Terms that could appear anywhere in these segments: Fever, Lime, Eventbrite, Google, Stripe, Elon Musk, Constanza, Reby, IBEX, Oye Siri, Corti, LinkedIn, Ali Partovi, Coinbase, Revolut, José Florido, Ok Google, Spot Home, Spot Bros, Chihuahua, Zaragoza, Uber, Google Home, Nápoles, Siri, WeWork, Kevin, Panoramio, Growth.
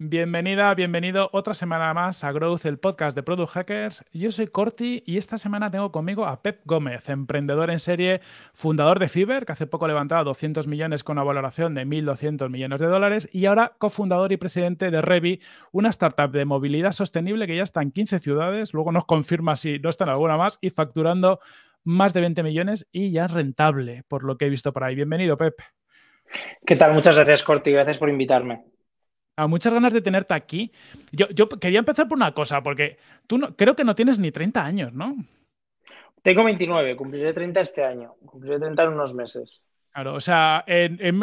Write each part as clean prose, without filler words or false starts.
Bienvenida, bienvenido otra semana más a Growth, el podcast de Product Hackers. Yo soy Corti y esta semana tengo conmigo a Pep Gómez, emprendedor en serie, fundador de Fever, que hace poco levantaba 200 millones con una valoración de 1.200 millones de dólares y ahora cofundador y presidente de Reby, una startup de movilidad sostenible que ya está en 15 ciudades, luego nos confirma si no está en alguna más, y facturando más de 20 millones y ya rentable, por lo que he visto por ahí. Bienvenido, Pep. ¿Qué tal? Muchas gracias, Corti. Gracias por invitarme. A muchas ganas de tenerte aquí. Yo quería empezar por una cosa, porque tú creo que no tienes ni 30 años, ¿no? Tengo 29, cumpliré 30 este año, cumpliré 30 en unos meses. Claro, o sea,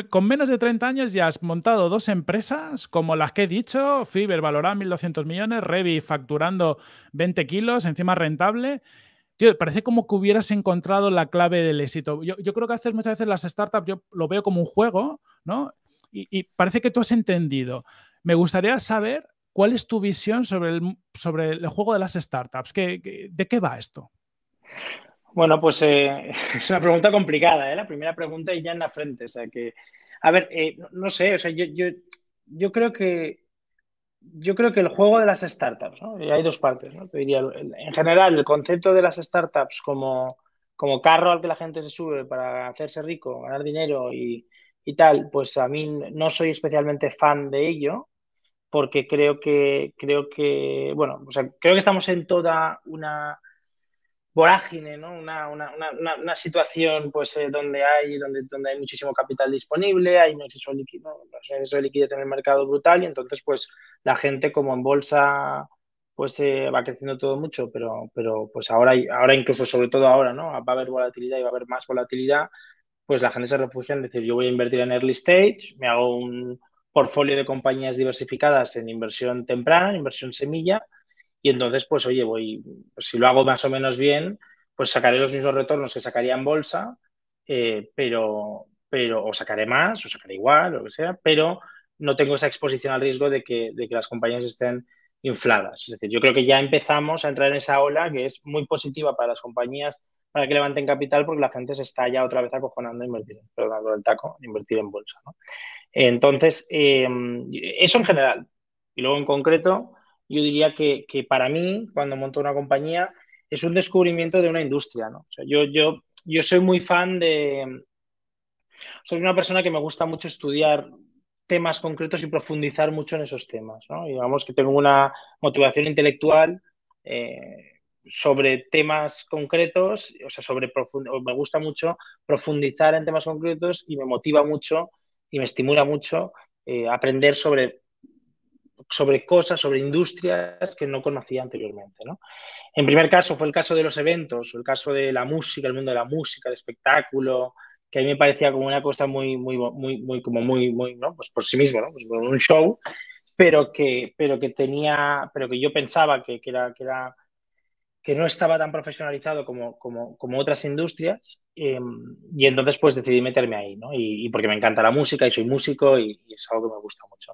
con menos de 30 años ya has montado dos empresas, como las que he dicho, Fever valorada 1.200 millones, Reby facturando 20 kilos, encima rentable. Tío, parece como que hubieras encontrado la clave del éxito. Yo creo que haces muchas veces las startups, yo lo veo como un juego, ¿no? Y parece que tú has entendido. Me gustaría saber cuál es tu visión sobre el juego de las startups. ¿De qué va esto? Bueno, pues es una pregunta complicada, ¿eh? La primera pregunta y ya en la frente. O sea que, a ver, no sé, o sea, yo creo que el juego de las startups, ¿no? Y hay dos partes, ¿no? Te diría, en general, el concepto de las startups como carro al que la gente se sube para hacerse rico, ganar dinero y tal, pues a mí no soy especialmente fan de ello, porque creo que bueno, o sea, creo que estamos en toda una vorágine, ¿no? Una situación, pues, donde hay muchísimo capital disponible, hay un exceso de liquidez en el mercado brutal, y entonces, pues, la gente, como en bolsa, pues va creciendo todo mucho, pero pues ahora incluso, sobre todo ahora, ¿no? Va a haber volatilidad y va a haber más volatilidad. Pues la gente se refugia en decir, yo voy a invertir en early stage, me hago un portfolio de compañías diversificadas en inversión temprana, inversión semilla, y entonces, pues oye, pues, si lo hago más o menos bien, pues sacaré los mismos retornos que sacaría en bolsa, pero o sacaré más, o sacaré igual, o lo que sea, pero no tengo esa exposición al riesgo de que las compañías estén infladas. Es decir, yo creo que ya empezamos a entrar en esa ola que es muy positiva para las compañías, para que levanten capital, porque la gente se está ya otra vez acojonando a invertir en bolsa, ¿no? Entonces, eso en general. Y luego en concreto, yo diría que para mí, cuando monto una compañía, es un descubrimiento de una industria, ¿no? O sea, yo soy muy fan de... Soy una persona que me gusta mucho estudiar temas concretos y profundizar mucho en esos temas, ¿no? Y digamos que tengo una motivación intelectual sobre temas concretos, o sea, me gusta mucho profundizar en temas concretos y me motiva mucho y me estimula mucho aprender sobre cosas, sobre industrias que no conocía anteriormente, ¿no? En primer caso fue el caso de los eventos, el caso de la música, el mundo de la música, el espectáculo, que a mí me parecía como una cosa muy, ¿no? Pues por sí mismo, ¿no? Pues por un show, pero que yo pensaba que no estaba tan profesionalizado como otras industrias, y entonces pues decidí meterme ahí, ¿no? Y porque me encanta la música y soy músico y es algo que me gusta mucho.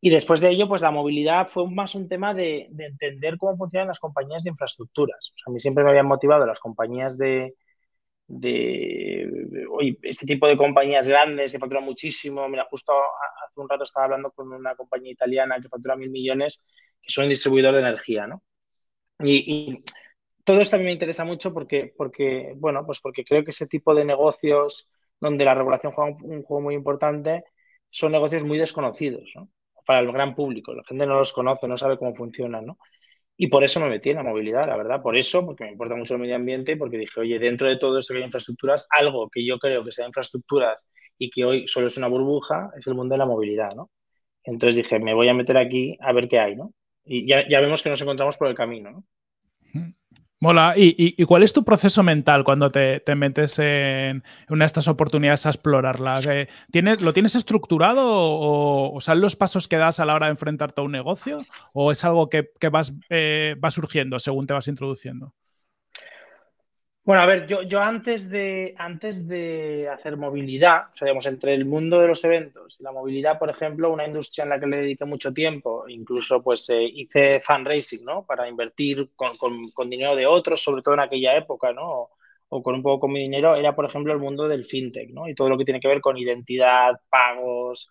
Y después de ello, pues la movilidad fue más un tema de entender cómo funcionan las compañías de infraestructuras. O sea, a mí siempre me habían motivado las compañías de este tipo de compañías grandes que facturan muchísimo. Mira, justo hace un rato estaba hablando con una compañía italiana que factura 1.000 millones, que son un distribuidor de energía, ¿no? Y todo esto a mí me interesa mucho porque creo que ese tipo de negocios donde la regulación juega un juego muy importante son negocios muy desconocidos, ¿no? Para el gran público. La gente no los conoce, no sabe cómo funcionan, ¿no? Y por eso me metí en la movilidad, la verdad. Por eso, porque me importa mucho el medio ambiente y porque dije, oye, dentro de todo esto que hay infraestructuras, algo que yo creo que sea infraestructuras y que hoy solo es una burbuja, es el mundo de la movilidad, ¿no? Entonces dije, me voy a meter aquí a ver qué hay, ¿no? Y ya vemos que nos encontramos por el camino, ¿no? Mola. ¿Y cuál es tu proceso mental cuando te metes en una de estas oportunidades a explorarlas? ¿Lo tienes estructurado o son los pasos que das a la hora de enfrentarte a un negocio? ¿O es algo que va surgiendo según te vas introduciendo? Bueno, a ver, yo antes de hacer movilidad, o sea, digamos, entre el mundo de los eventos y la movilidad, por ejemplo, una industria en la que le dediqué mucho tiempo, incluso pues hice fundraising, ¿no? Para invertir con dinero de otros, sobre todo en aquella época, ¿no? O con un poco con mi dinero, era, por ejemplo, el mundo del fintech, ¿no? Y todo lo que tiene que ver con identidad, pagos,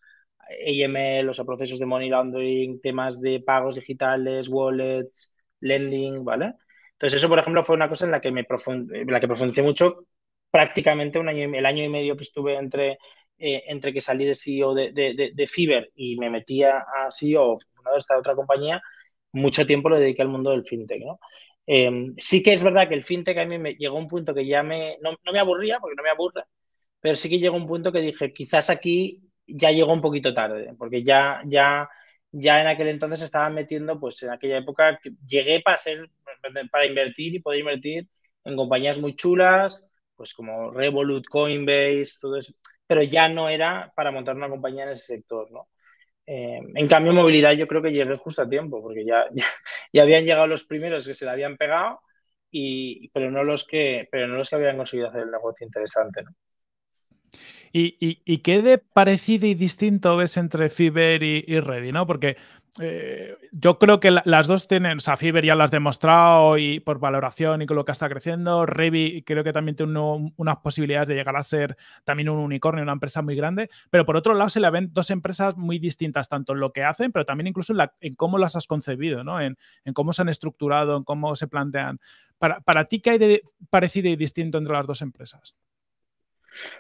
AML, o sea, procesos de money laundering, temas de pagos digitales, wallets, lending, ¿vale? Entonces eso, por ejemplo, fue una cosa en la que profundicé mucho prácticamente el año y medio que estuve entre que salí de CEO de Fever y me metí a CEO de esta otra compañía. Mucho tiempo lo dediqué al mundo del fintech, ¿no? Sí que es verdad que el fintech a mí me llegó un punto que ya no me aburría, porque no me aburre, pero sí que llegó un punto que dije, quizás aquí ya llegó un poquito tarde, porque ya en aquel entonces estaban metiendo, pues en aquella época llegué para invertir y poder invertir en compañías muy chulas, pues como Revolut, Coinbase, todo eso, pero ya no era para montar una compañía en ese sector, ¿no? En cambio, en movilidad yo creo que llegué justo a tiempo, porque ya habían llegado los primeros que se la habían pegado, pero no los que habían conseguido hacer el negocio interesante, ¿no? ¿Y qué de parecido y distinto ves entre Fever y Reby, ¿no? Porque yo creo que las dos tienen, o sea, Fever ya lo has demostrado y por valoración y con lo que está creciendo. Reby creo que también tiene unas posibilidades de llegar a ser también un unicornio, una empresa muy grande. Pero por otro lado se le ven dos empresas muy distintas, tanto en lo que hacen, pero también incluso en cómo las has concebido, ¿no? En cómo se han estructurado, en cómo se plantean. Para ti, ¿qué hay de parecido y distinto entre las dos empresas?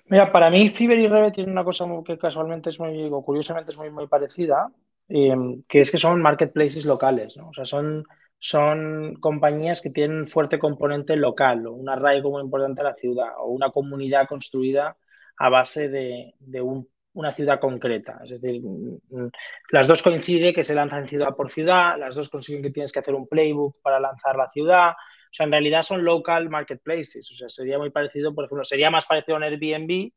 Mira, para mí Fever y Reby tienen una cosa que casualmente curiosamente es muy, muy parecida, que es que son marketplaces locales, ¿no? O sea, son compañías que tienen un fuerte componente local, o un arraigo muy importante a la ciudad, o una comunidad construida a base de una ciudad concreta. Es decir, las dos coinciden que se lanzan ciudad por ciudad, las dos consiguen que tienes que hacer un playbook para lanzar la ciudad. O sea, en realidad son local marketplaces. O sea, sería muy parecido, por ejemplo, sería más parecido a un Airbnb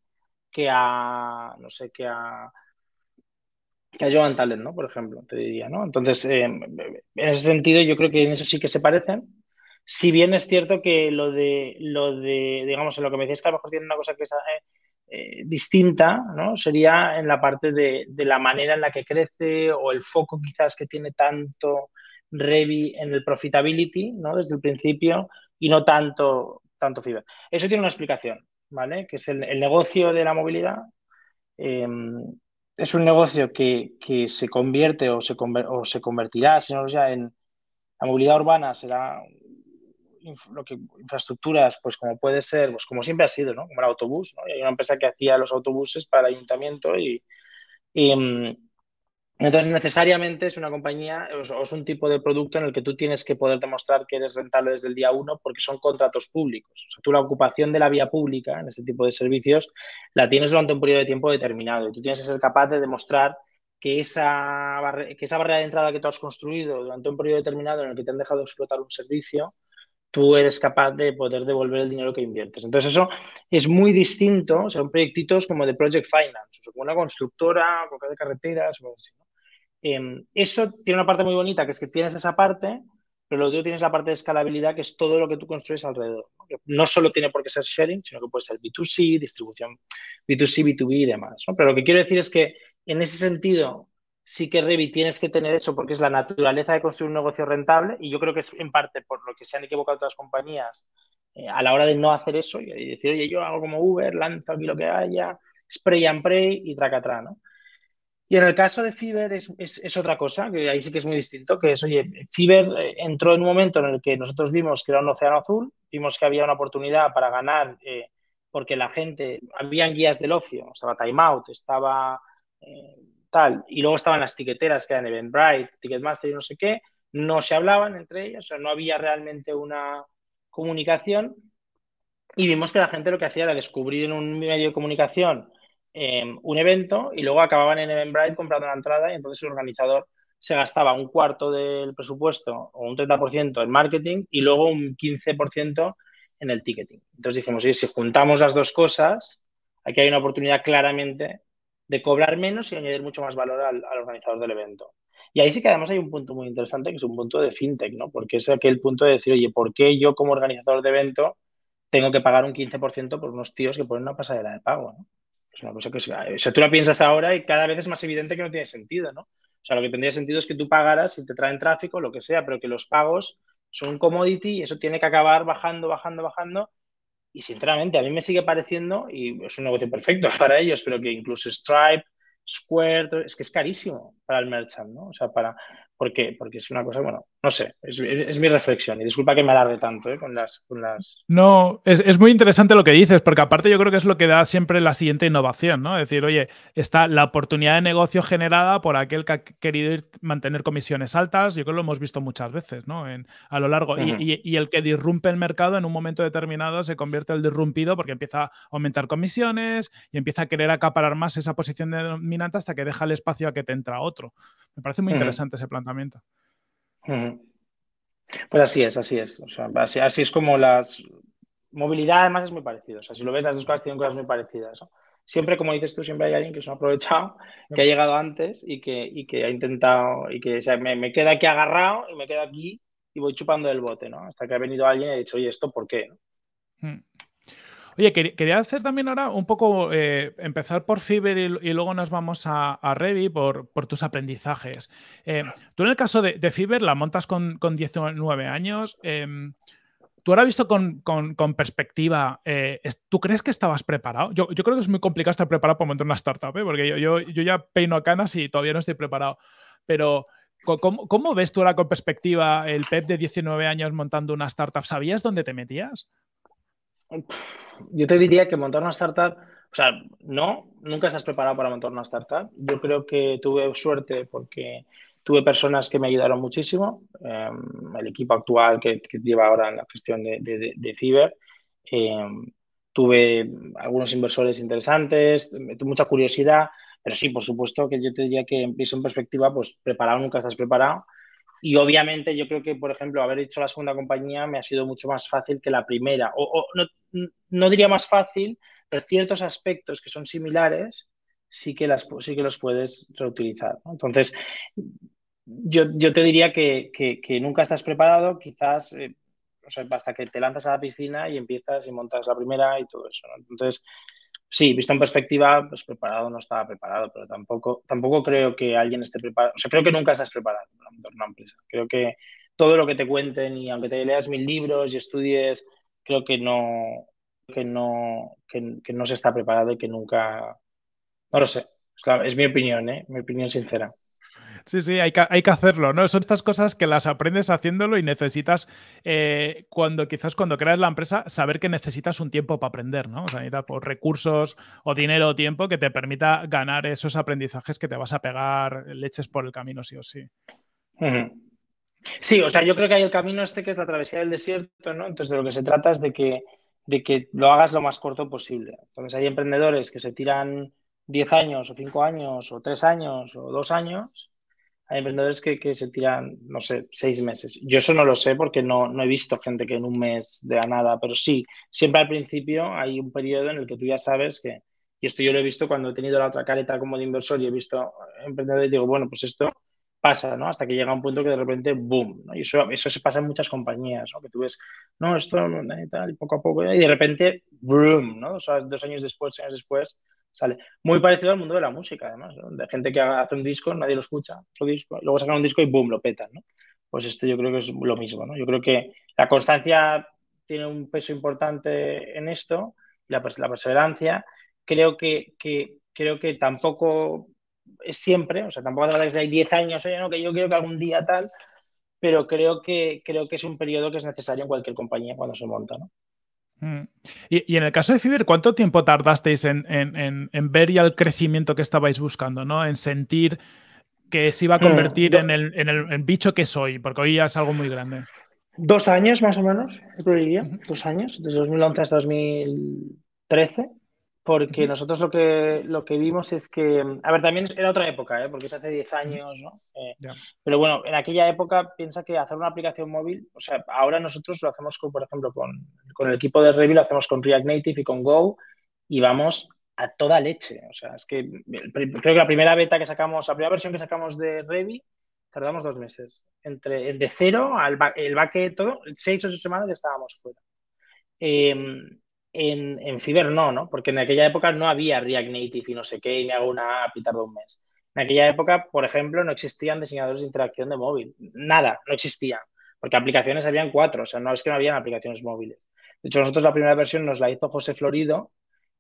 que a, no sé, que a Joan Talent, ¿no? Por ejemplo, te diría, ¿no? Entonces, en ese sentido, yo creo que en eso sí que se parecen. Si bien es cierto que digamos, en lo que me decías que a lo mejor tiene una cosa que es distinta, ¿no? Sería en la parte de la manera en la que crece o el foco quizás que tiene tanto Reby en el profitability, ¿no? Desde el principio, y no tanto Fever. Eso tiene una explicación, ¿vale? Que es el negocio de la movilidad. Es un negocio que se convierte o se convertirá, si no ya, en la movilidad urbana será infraestructuras, pues como puede ser, pues como siempre ha sido, ¿no? Como el autobús, ¿no? Y hay una empresa que hacía los autobuses para el ayuntamiento y entonces, necesariamente es una compañía o es un tipo de producto en el que tú tienes que poder demostrar que eres rentable desde el día uno, porque son contratos públicos. O sea, tú la ocupación de la vía pública en este tipo de servicios la tienes durante un periodo de tiempo determinado y tú tienes que ser capaz de demostrar que esa barrera de entrada que tú has construido durante un periodo determinado en el que te han dejado explotar un servicio, tú eres capaz de poder devolver el dinero que inviertes. Entonces, eso es muy distinto. O sea, son proyectitos como de Project Finance, o como una constructora, o de carreteras, o algo así, ¿no? Eso tiene una parte muy bonita, que es que tienes esa parte, pero lo otro tienes la parte de escalabilidad, que es todo lo que tú construyes alrededor, ¿no? No solo tiene por qué ser sharing, sino que puede ser B2C, distribución B2C, B2B y demás, ¿no? Pero lo que quiero decir es que en ese sentido sí que Reby tienes que tener eso, porque es la naturaleza de construir un negocio rentable, y yo creo que es en parte por lo que se han equivocado otras compañías a la hora de no hacer eso y decir, oye, yo hago como Uber, lanzo aquí lo que haya, spray and pray y tracatrá, ¿no? Y en el caso de Fever es otra cosa, que ahí sí que es muy distinto, que es, oye, Fever entró en un momento en el que nosotros vimos que era un océano azul, vimos que había una oportunidad para ganar, porque la gente, habían guías del ocio, estaba Time Out, estaba tal, y luego estaban las tiqueteras que eran Eventbrite, Ticketmaster y no sé qué, no se hablaban entre ellas, o sea, no había realmente una comunicación, y vimos que la gente lo que hacía era descubrir en un medio de comunicación un evento y luego acababan en Eventbrite comprando la entrada, y entonces el organizador se gastaba un cuarto del presupuesto o un 30% en marketing y luego un 15% en el ticketing. Entonces dijimos, oye, si juntamos las dos cosas, aquí hay una oportunidad claramente de cobrar menos y añadir mucho más valor al organizador del evento. Y ahí sí que además hay un punto muy interesante, que es un punto de fintech, ¿no? Porque es aquel punto de decir, oye, ¿por qué yo como organizador de evento tengo que pagar un 15% por unos tíos que ponen una pasarela de pago, ¿no? Es una cosa que, o sea, tú la piensas ahora y cada vez es más evidente que no tiene sentido, ¿no? O sea, lo que tendría sentido es que tú pagaras si te traen tráfico, lo que sea, pero que los pagos son un commodity y eso tiene que acabar bajando. Y, sinceramente, a mí me sigue pareciendo, y es un negocio perfecto para ellos, pero que incluso Stripe, Square, todo, es que es carísimo para el merchant, ¿no? O sea, porque es una cosa, bueno, no sé, es mi reflexión. Y disculpa que me alargue tanto, ¿eh? Con las... No, es muy interesante lo que dices, porque aparte yo creo que es lo que da siempre la siguiente innovación, ¿no? Es decir, oye, está la oportunidad de negocio generada por aquel que ha querido mantener comisiones altas. Yo creo que lo hemos visto muchas veces, ¿no? A lo largo. Uh-huh. Y el que disrumpe el mercado en un momento determinado se convierte en el disrumpido porque empieza a aumentar comisiones y empieza a querer acaparar más esa posición dominante hasta que deja el espacio a que te entra otro. Me parece muy interesante ese planteamiento. Pues así es. O sea, así es como las... Movilidad además es muy parecida. O sea, si lo ves, las dos cosas tienen cosas muy parecidas, ¿no? Siempre, como dices tú, siempre hay alguien que se ha aprovechado, que ha llegado antes y que ha intentado... O sea, me queda aquí agarrado y me quedo aquí y voy chupando del bote, ¿no? Hasta que ha venido alguien y ha dicho, oye, ¿esto por qué? Oye, quería hacer también ahora un poco, empezar por Fever y luego nos vamos a Reby por tus aprendizajes. Tú en el caso de Fever la montas con 19 años. Tú ahora visto con perspectiva, ¿tú crees que estabas preparado? Yo creo que es muy complicado estar preparado para montar una startup, ¿eh? Porque yo ya peino canas y todavía no estoy preparado. Pero... ¿Cómo ves tú ahora con perspectiva el Pep de 19 años montando una startup? ¿Sabías dónde te metías? Yo te diría que montar una startup, o sea, no, nunca estás preparado para montar una startup. Yo creo que tuve suerte porque tuve personas que me ayudaron muchísimo. El equipo actual que lleva ahora en la gestión de Fever. Tuve algunos inversores interesantes, tuve mucha curiosidad. Pero sí, por supuesto que yo te diría que empiezo en perspectiva, pues preparado nunca estás preparado. Y obviamente yo creo que, por ejemplo, haber hecho la segunda compañía me ha sido mucho más fácil que la primera. O no diría más fácil, pero ciertos aspectos que son similares sí que los puedes reutilizar, ¿no? Entonces, yo te diría que nunca estás preparado, quizás... o sea, hasta que te lanzas a la piscina y empiezas y montas la primera y todo eso, ¿no? Entonces, sí, visto en perspectiva, pues preparado no estaba preparado, pero tampoco creo que alguien esté preparado. O sea, creo que nunca estás preparado para montar una empresa. Creo que todo lo que te cuenten y aunque te leas 1000 libros y estudies, creo que no se está preparado y que nunca... No lo sé. Es mi opinión, ¿eh? Mi opinión sincera. Sí, hay que hacerlo, ¿no? Son estas cosas que las aprendes haciéndolo y necesitas, quizás cuando creas la empresa, saber que necesitas un tiempo para aprender, ¿no? O sea, necesitas recursos o dinero o tiempo que te permita ganar esos aprendizajes que te vas a pegar leches por el camino, sí o sí. Sí, o sea, yo creo que hay el camino este que es la travesía del desierto, ¿no? Entonces, de lo que se trata es de que lo hagas lo más corto posible. Entonces, hay emprendedores que se tiran 10 años o 5 años o 3 años o 2 años... Hay emprendedores que se tiran, no sé, 6 meses. Yo eso no lo sé porque no he visto gente que en un mes de la nada, pero sí, siempre al principio hay un periodo en el que tú ya sabes que, y esto yo lo he visto cuando he tenido la otra careta como de inversor y he visto emprendedores y digo, bueno, pues esto pasa, ¿no? Hasta que llega un punto que de repente, boom, ¿no? Y eso se pasa en muchas compañías, ¿no? Que tú ves, no, esto y tal, y poco a poco, y de repente, boom, ¿no? O sea, 2 años después, sale. Muy parecido al mundo de la música, además, ¿no? De gente que hace un disco, nadie lo escucha, otro disco, y luego sacan un disco y boom, lo petan, ¿no? Pues esto yo creo que es lo mismo, ¿no? Yo creo que la constancia tiene un peso importante en esto, la perseverancia. Creo que tampoco es siempre, o sea, tampoco hace falta que sea 10 años, oye, no, que yo quiero que algún día tal, pero creo que es un periodo que es necesario en cualquier compañía cuando se monta, ¿no? Y en el caso de Fever, ¿cuánto tiempo tardasteis en ver ya el crecimiento que estabais buscando, ¿no? En sentir que se iba a convertir en el bicho que soy, porque hoy ya es algo muy grande. 2 años más o menos, yo diría, 2 años, desde 2011 hasta 2013, porque nosotros lo que vimos es que, a ver, también era otra época, ¿eh? Porque es hace 10 años, ¿no? Pero bueno, en aquella época piensa que hacer una aplicación móvil, o sea, ahora nosotros lo hacemos, por ejemplo, con el equipo de Reby, lo hacemos con React Native y con Go y vamos a toda leche. O sea, es que creo que la primera beta que sacamos, la primera versión que sacamos de Reby, tardamos 2 meses. Entre de cero al backend, todo, 6 o 8 semanas estábamos fuera. En Fever no, porque en aquella época no había React Native y no sé qué, y me hago una app y tardó 1 mes. En aquella época, por ejemplo, no existían diseñadores de interacción de móvil. Nada, no existía. Porque aplicaciones habían 4, o sea, no es que no habían aplicaciones móviles. De hecho, nosotros la primera versión nos la hizo José Florido,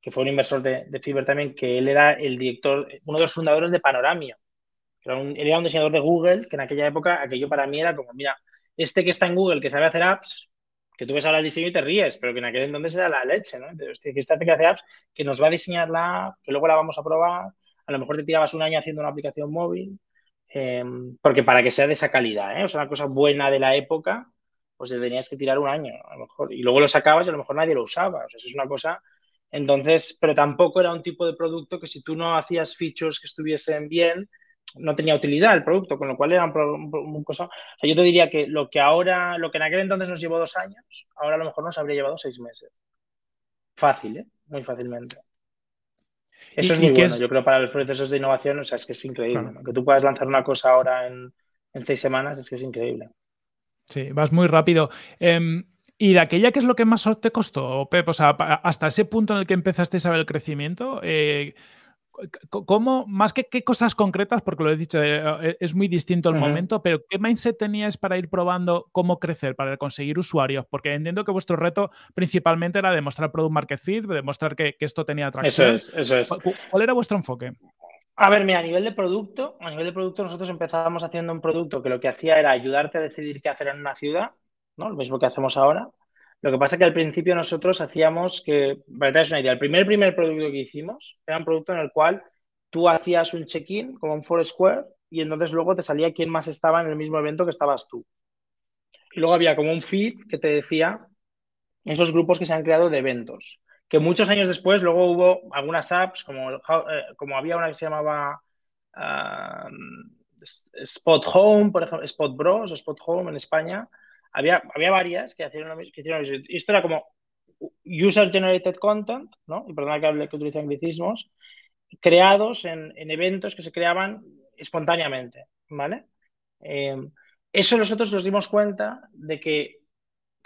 que fue un inversor de Fever también, que él era el director, uno de los fundadores de Panoramio. Él era un diseñador de Google, que en aquella época, aquello para mí era como, mira, este que está en Google, que sabe hacer apps, que tú ves ahora el diseño y te ríes, pero que en aquel entonces era la leche, ¿no? Entonces, este que hace apps, que nos va a diseñar la app, que luego la vamos a probar, a lo mejor te tirabas un año haciendo una aplicación móvil, porque para que sea de esa calidad, o sea, una cosa buena de la época, pues te tenías que tirar un año, a lo mejor, y luego lo sacabas y a lo mejor nadie lo usaba, o sea, eso es una cosa, entonces, pero tampoco era un tipo de producto que si tú no hacías features que estuviesen bien, no tenía utilidad el producto, con lo cual era un cosa. O sea, yo te diría que lo que ahora, lo que en aquel entonces nos llevó 2 años, ahora a lo mejor nos habría llevado 6 meses. Fácil, muy fácilmente. Eso es muy bueno, yo creo, para los procesos de innovación, o sea, es que es increíble. Claro. ¿No? Que tú puedas lanzar una cosa ahora en 6 semanas, es que es increíble. Sí, vas muy rápido. ¿Y de aquella qué es lo que más te costó, Pep? O sea, hasta ese punto en el que empezasteis a ver el crecimiento, ¿cómo, más que qué cosas concretas, porque lo he dicho, es muy distinto el momento, pero qué mindset teníais para ir probando cómo crecer, para conseguir usuarios? Porque entiendo que vuestro reto principalmente era demostrar Product Market Fit, demostrar que esto tenía atracción. Eso es. ¿Cuál era vuestro enfoque? A ver, mira, a nivel de producto nosotros empezábamos haciendo un producto que lo que hacía era ayudarte a decidir qué hacer en una ciudad, ¿no? Lo mismo que hacemos ahora. Lo que pasa es que al principio nosotros hacíamos que, para que te hagas una idea, el primer producto que hicimos era un producto en el cual tú hacías un check-in como un Foursquare y entonces luego te salía quién más estaba en el mismo evento que estabas tú. Y luego había como un feed que te decía esos grupos que se han creado de eventos. Que muchos años después luego hubo algunas apps, como había una que se llamaba Spot Home, por ejemplo, Spot Bros o Spot Home en España. Había varias que hicieron lo mismo. Esto era como user-generated content, ¿no? Y perdona que utilice anglicismos, creados en eventos que se creaban espontáneamente, ¿vale? Eso nosotros nos dimos cuenta de que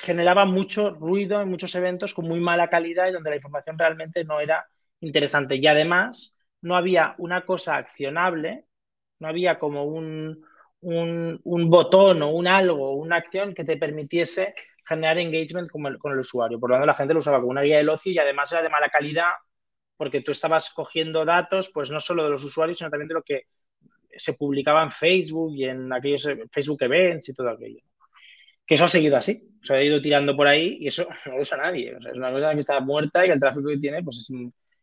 generaba mucho ruido en muchos eventos con muy mala calidad y donde la información realmente no era interesante. Y además, no había una cosa accionable, no había como un botón o un algo, una acción que te permitiese generar engagement con el usuario. Por lo tanto, la gente lo usaba como una guía del ocio y además era de mala calidad porque tú estabas cogiendo datos, pues no solo de los usuarios, sino también de lo que se publicaba en Facebook y en aquellos Facebook Events y todo aquello. Que eso ha seguido así. Se ha ido tirando por ahí y eso no lo usa nadie. O sea, es una cosa que está muerta y que el tráfico que tiene pues es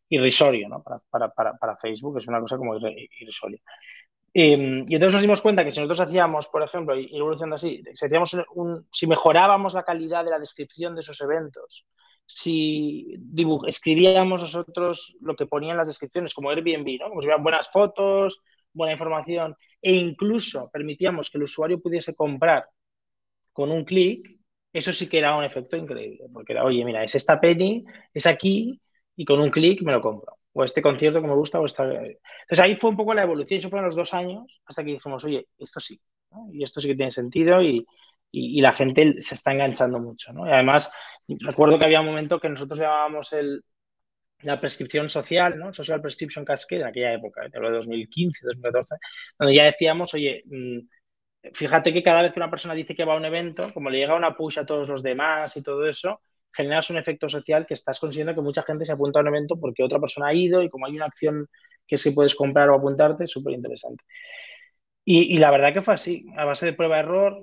irrisorio, ¿no? Para Facebook es una cosa como irrisoria. Y entonces nos dimos cuenta que si nosotros hacíamos, por ejemplo, y evolucionando así, si mejorábamos la calidad de la descripción de esos eventos, si escribíamos nosotros lo que ponían las descripciones, como Airbnb, ¿no? Como si hubieran buenas fotos, buena información, e incluso permitíamos que el usuario pudiese comprar con un clic, eso sí que era un efecto increíble, porque era, oye, mira, es esta peli, es aquí, y con un clic me lo compro. O este concierto que me gusta, o esta... Entonces, ahí fue un poco la evolución. Eso fueron los 2 años hasta que dijimos, oye, esto sí, ¿no? Y esto sí que tiene sentido y la gente se está enganchando mucho, ¿no? Y además, recuerdo que había un momento que nosotros llamábamos la prescripción social, ¿no? Social Prescription Cascade, en aquella época, te hablo de 2015, 2014, donde ya decíamos, oye, fíjate que cada vez que una persona dice que va a un evento, como le llega una push a todos los demás y todo eso... generas un efecto social que estás consiguiendo que mucha gente se apunta a un evento porque otra persona ha ido y como hay una acción que es que puedes comprar o apuntarte, es súper interesante. Y la verdad que fue así, a base de prueba-error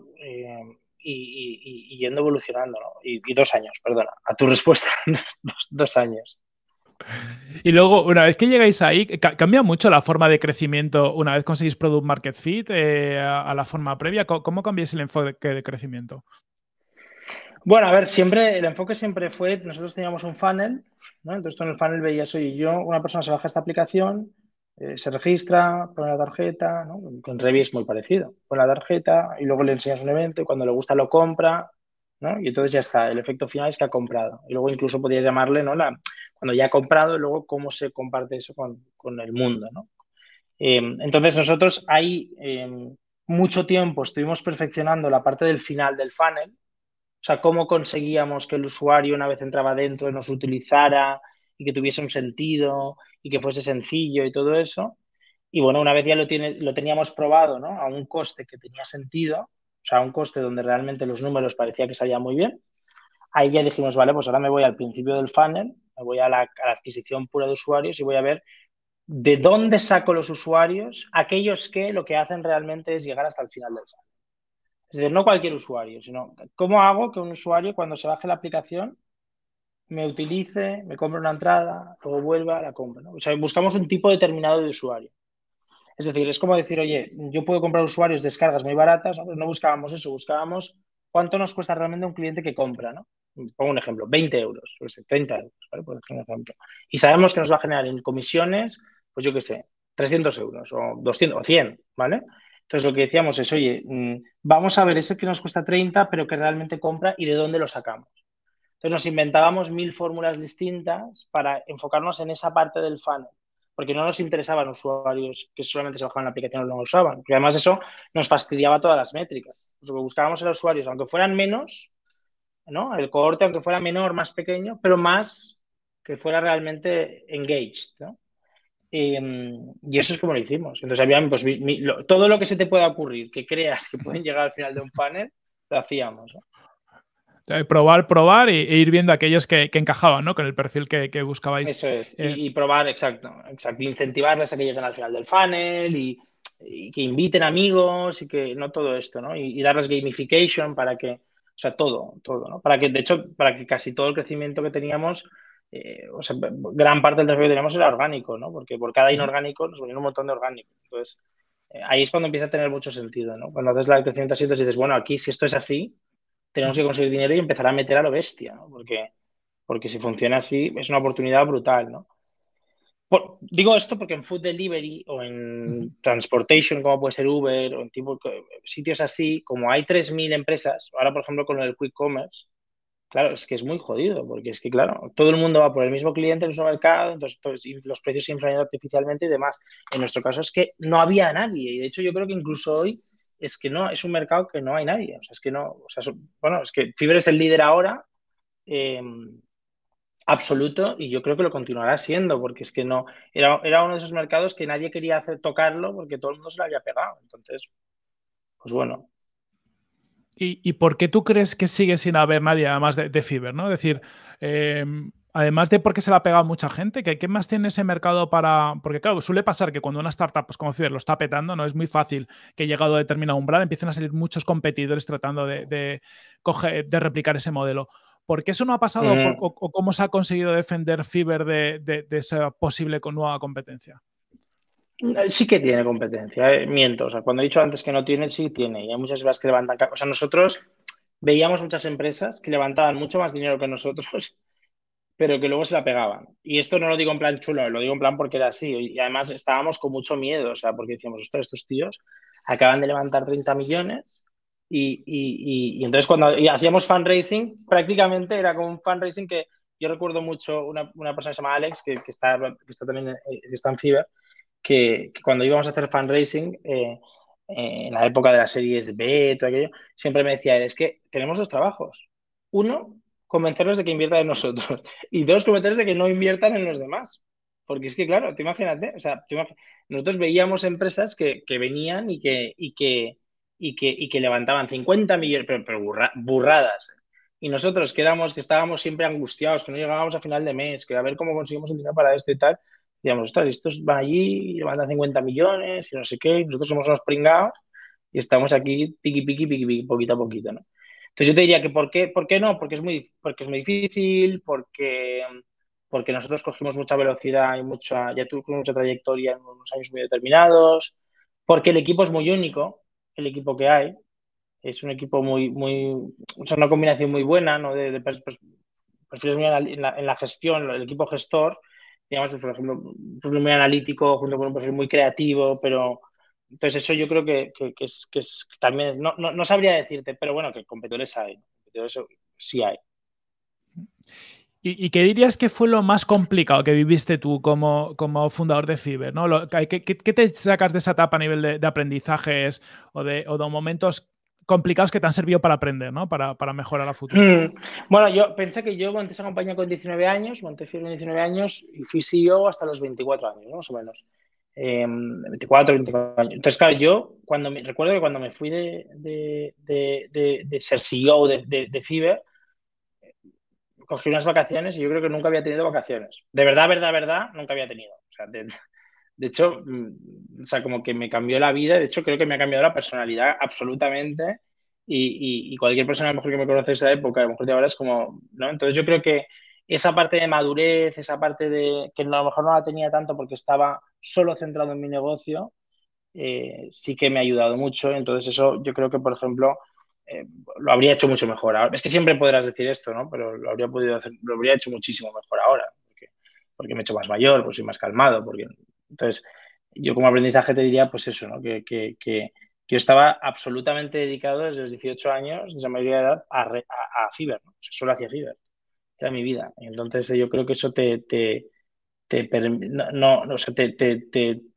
y yendo evolucionando, ¿no? Y 2 años, perdona, a tu respuesta, 2 años. Y luego, una vez que llegáis ahí, ¿cambia mucho la forma de crecimiento una vez conseguís Product Market Fit a la forma previa? ¿Cómo cambiáis el enfoque de crecimiento? Bueno, a ver, el enfoque siempre fue, nosotros teníamos un funnel, ¿no? Entonces tú en el funnel veías, oye, una persona se baja esta aplicación, se registra, pone la tarjeta, ¿no? Con Reby es muy parecido, pone la tarjeta y luego le enseñas un evento y cuando le gusta lo compra, ¿no? Y entonces ya está, el efecto final es que ha comprado. Y luego incluso podías llamarle, ¿no? Cuando ya ha comprado, luego cómo se comparte eso con el mundo, ¿no? Entonces nosotros ahí mucho tiempo estuvimos perfeccionando la parte del final del funnel. O sea, cómo conseguíamos que el usuario, una vez entraba dentro, nos utilizara y que tuviese un sentido y que fuese sencillo y todo eso. Y bueno, una vez ya lo teníamos probado, ¿no? A un coste que tenía sentido, o sea, a un coste donde realmente los números parecía que salían muy bien. Ahí ya dijimos, vale, pues ahora me voy al principio del funnel voy a la adquisición pura de usuarios y voy a ver de dónde saco los usuarios, aquellos que lo que hacen realmente es llegar hasta el final del funnel. Es decir, no cualquier usuario, sino cómo hago que un usuario cuando se baje la aplicación me utilice, me compre una entrada, luego vuelva a la compra, ¿no? O sea, buscamos un tipo determinado de usuario. Es decir, es como decir, oye, yo puedo comprar usuarios, descargas muy baratas, ¿no? Pero no buscábamos eso, buscábamos cuánto nos cuesta realmente un cliente que compra, ¿no? Pongo un ejemplo, 20 euros, 30 euros, ¿vale? Por ejemplo. Y sabemos que nos va a generar en comisiones, pues yo qué sé, 300 euros o 200 o 100, ¿vale? Entonces lo que decíamos es, oye, vamos a ver ese que nos cuesta 30, pero que realmente compra y de dónde lo sacamos. Entonces nos inventábamos 1000 fórmulas distintas para enfocarnos en esa parte del funnel, porque no nos interesaban usuarios que solamente se bajaban la aplicación o no la usaban, porque además eso nos fastidiaba todas las métricas. Lo que buscábamos era usuarios, aunque fueran menos, ¿no? El cohorte, aunque fuera menor, más pequeño, pero más que fuera realmente engaged, ¿no? Y eso es como lo hicimos. Entonces había pues, todo lo que se te pueda ocurrir, que creas que pueden llegar al final de un funnel, lo hacíamos, ¿no? Probar e ir viendo aquellos que encajaban, ¿no? Con el perfil que buscabais. Eso es, y probar, exacto. Incentivarles a que lleguen al final del funnel y que inviten amigos y que no todo esto, ¿no? Y darles gamification para que, o sea, todo, ¿no? Para que, de hecho, para que casi todo el crecimiento que teníamos, o sea, gran parte del desarrollo que teníamos era orgánico, ¿no? Porque por cada inorgánico nos venía un montón de orgánico. Entonces, ahí es cuando empieza a tener mucho sentido, ¿no? Cuando haces la crecimiento así, entonces dices, bueno, aquí si esto es así, tenemos que conseguir dinero y empezar a meter a lo bestia, ¿no? Porque si funciona así, es una oportunidad brutal, ¿no? Digo esto porque en food delivery o en transportation, como puede ser Uber, o en tipo, sitios así, como hay 3.000 empresas, ahora, por ejemplo, con lo del quick commerce, claro, es que es muy jodido, porque es que, claro, todo el mundo va por el mismo cliente, el mismo mercado, entonces los precios se inflan artificialmente y demás. En nuestro caso es que no había nadie, y de hecho yo creo que incluso hoy es que no, es un mercado que no hay nadie. O sea, es que no, o sea, bueno, es que Fever es el líder ahora absoluto y yo creo que lo continuará siendo porque es que no, era uno de esos mercados que nadie quería tocarlo porque todo el mundo se lo había pegado. Entonces, pues bueno. ¿Y por qué tú crees que sigue sin haber nadie además de Fever, ¿no? Es decir, además de porque se la ha pegado mucha gente, ¿qué más tiene ese mercado para...? Porque claro, suele pasar que cuando una startup pues como Fever lo está petando, no es muy fácil que llegado a determinado umbral empiecen a salir muchos competidores tratando de replicar ese modelo. ¿Por qué eso no ha pasado o cómo se ha conseguido defender Fever de esa posible nueva competencia? Sí que tiene competencia, miento. O sea, cuando he dicho antes que no tiene, sí tiene. Y hay muchas veces que levantan... O sea, nosotros veíamos muchas empresas que levantaban mucho más dinero que nosotros pero que luego se la pegaban. Y esto no lo digo en plan chulo, lo digo en plan porque era así. Y además estábamos con mucho miedo, o sea, porque decíamos, ostras, estos tíos acaban de levantar 30 millones y entonces cuando hacíamos fundraising, prácticamente era como un fundraising que yo recuerdo mucho una persona que se llama Alex, que está también está en Fever, que cuando íbamos a hacer fundraising, en la época de las series B, todo aquello, siempre me decía, es que tenemos dos trabajos. Uno, convencerlos de que inviertan en nosotros y dos, convencerlos de que no inviertan en los demás, porque es que claro, tú imagínate, o sea, nosotros veíamos empresas que venían y que levantaban 50 millones, pero burradas, y nosotros que estábamos siempre angustiados, que no llegábamos a final de mes, que a ver cómo conseguimos el dinero para esto y tal, digamos, ostras, estos van allí y levantan 50 millones y no sé qué, y nosotros somos unos pringados y estamos aquí piqui, poquito a poquito, ¿no? Entonces yo te diría que ¿por qué no? Porque es muy difícil, porque nosotros cogimos mucha velocidad y ya tuvimos mucha trayectoria en unos años muy determinados, porque el equipo es muy único, el equipo que hay, es un equipo o sea, una combinación muy buena, ¿no? De perfiles muy en la gestión, el equipo gestor, digamos, pues, por ejemplo, un perfil muy analítico junto con un perfil muy creativo, pero... Entonces eso yo creo que es también, no sabría decirte, pero bueno, que competidores hay, sí hay. ¿Y qué dirías que fue lo más complicado que viviste tú como fundador de Fever, ¿no? ¿Qué te sacas de esa etapa a nivel de aprendizajes o de momentos complicados que te han servido para aprender, ¿no? Para mejorar a futuro? Bueno, yo pensé que yo monté esa compañía con 19 años, monté Fever con 19 años y fui CEO hasta los 24 años, ¿no? Más o menos. 24, 25 años. Entonces, claro, yo recuerdo que cuando me fui de ser CEO de Fever, cogí unas vacaciones y yo creo que nunca había tenido vacaciones. De verdad, nunca había tenido. O sea, de hecho, como que me cambió la vida. De hecho, creo que me ha cambiado la personalidad absolutamente. Y cualquier persona a lo mejor que me conoce de esa época, a lo mejor de ahora es como, ¿no? Entonces yo creo que esa parte de madurez, esa parte de que a lo mejor no la tenía tanto porque estaba solo centrado en mi negocio, sí que me ha ayudado mucho. Entonces eso yo creo que, por ejemplo, lo habría hecho mucho mejor ahora. Es que siempre podrás decir esto, ¿no? Pero lo habría hecho muchísimo mejor ahora, porque me he hecho más mayor, porque soy más calmado, porque... Entonces yo como aprendizaje te diría pues eso, ¿no? Que yo estaba absolutamente dedicado desde los 18 años, desde la mayoría de edad, a Fever, ¿no? O sea, solo hacía Fever. Era mi vida. Entonces yo creo que eso te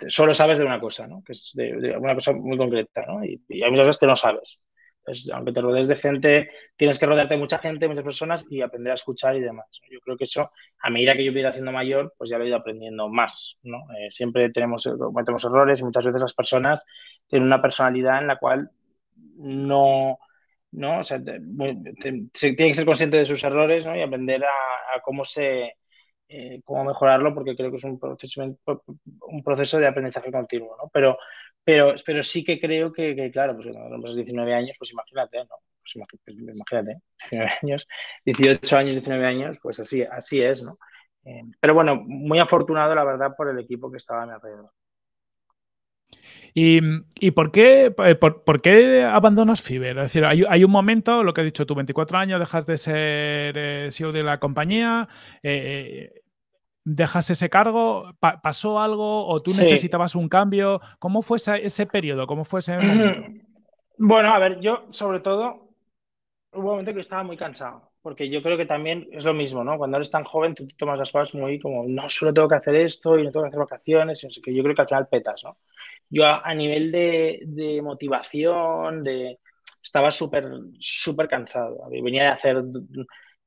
solo sabes de una cosa, ¿no? Que es de una cosa muy concreta, ¿no? Y hay muchas veces que no sabes. Entonces, aunque te rodees de gente, tienes que rodearte de mucha gente, muchas personas y aprender a escuchar y demás. Yo creo que eso, a medida que yo me iba haciendo mayor, pues ya lo he ido aprendiendo más, ¿no? Siempre cometemos errores y muchas veces las personas tienen una personalidad en la cual no, o sea, tiene que ser consciente de sus errores, ¿no? Y aprender a cómo mejorarlo, porque creo que es un proceso de aprendizaje continuo, ¿no? Pero sí que creo que claro, pues cuando tenemos 19 años, pues imagínate, ¿no? Pues imagínate, 19 años, 18 años, 19 años, pues así es, ¿no? Pero bueno, muy afortunado, la verdad, por el equipo que estaba a mi alrededor. ¿Y por qué abandonas Fever? Es decir, hay un momento, lo que has dicho tú, 24 años, dejas de ser CEO de la compañía, dejas ese cargo, ¿pasó algo o tú necesitabas un cambio? ¿Cómo fue ese periodo? ¿Cómo fue ese momento? Bueno, a ver, yo sobre todo hubo un momento que estaba muy cansado, porque yo creo que también es lo mismo, ¿no? Cuando eres tan joven tú tomas las cosas muy como, no, solo tengo que hacer esto y no tengo que hacer vacaciones, y no sé qué. Yo creo que al final petas, ¿no? Yo a nivel de motivación, estaba súper cansado. Venía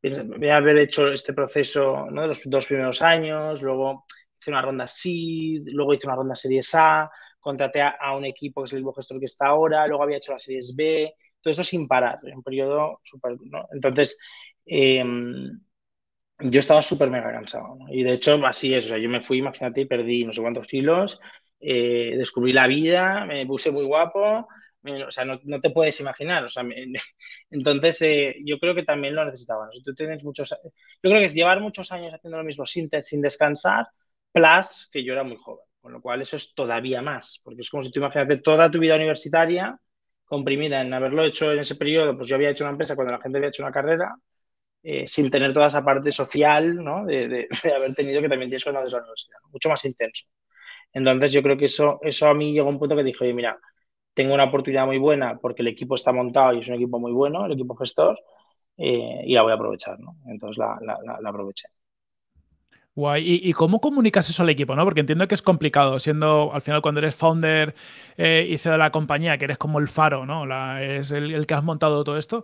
de haber hecho este proceso, ¿no? De los dos primeros años, luego hice una ronda SEED, luego hice una ronda Series A, contraté a un equipo que es el mismo gestor que está ahora, luego había hecho la Series B, todo esto sin parar, en un periodo súper, ¿no? Entonces, yo estaba súper mega cansado, ¿no? Y de hecho, así es, o sea, yo me fui, imagínate, y perdí no sé cuántos kilos, descubrí la vida, me puse muy guapo, o sea, no te puedes imaginar, o sea, entonces yo creo que también lo necesitaba, ¿no? Si tú tienes yo creo que es llevar muchos años haciendo lo mismo sin descansar, plus que yo era muy joven, con lo cual eso es todavía más, porque es como si tú imagínate toda tu vida universitaria comprimida en haberlo hecho en ese periodo. Pues yo había hecho una empresa cuando la gente había hecho una carrera, sin tener toda esa parte social, ¿no? de haber tenido, que también tienes cuando haces la universidad, ¿no? Mucho más intenso. Entonces yo creo que eso a mí llegó a un punto que dije, oye, mira, tengo una oportunidad muy buena porque el equipo está montado y es un equipo muy bueno, el equipo gestor, y la voy a aprovechar, ¿no? Entonces la aproveché. Guay. ¿Y cómo comunicas eso al equipo, no? Porque entiendo que es complicado, siendo al final cuando eres founder y CEO de la compañía, que eres como el faro, ¿no? Es el que has montado todo esto.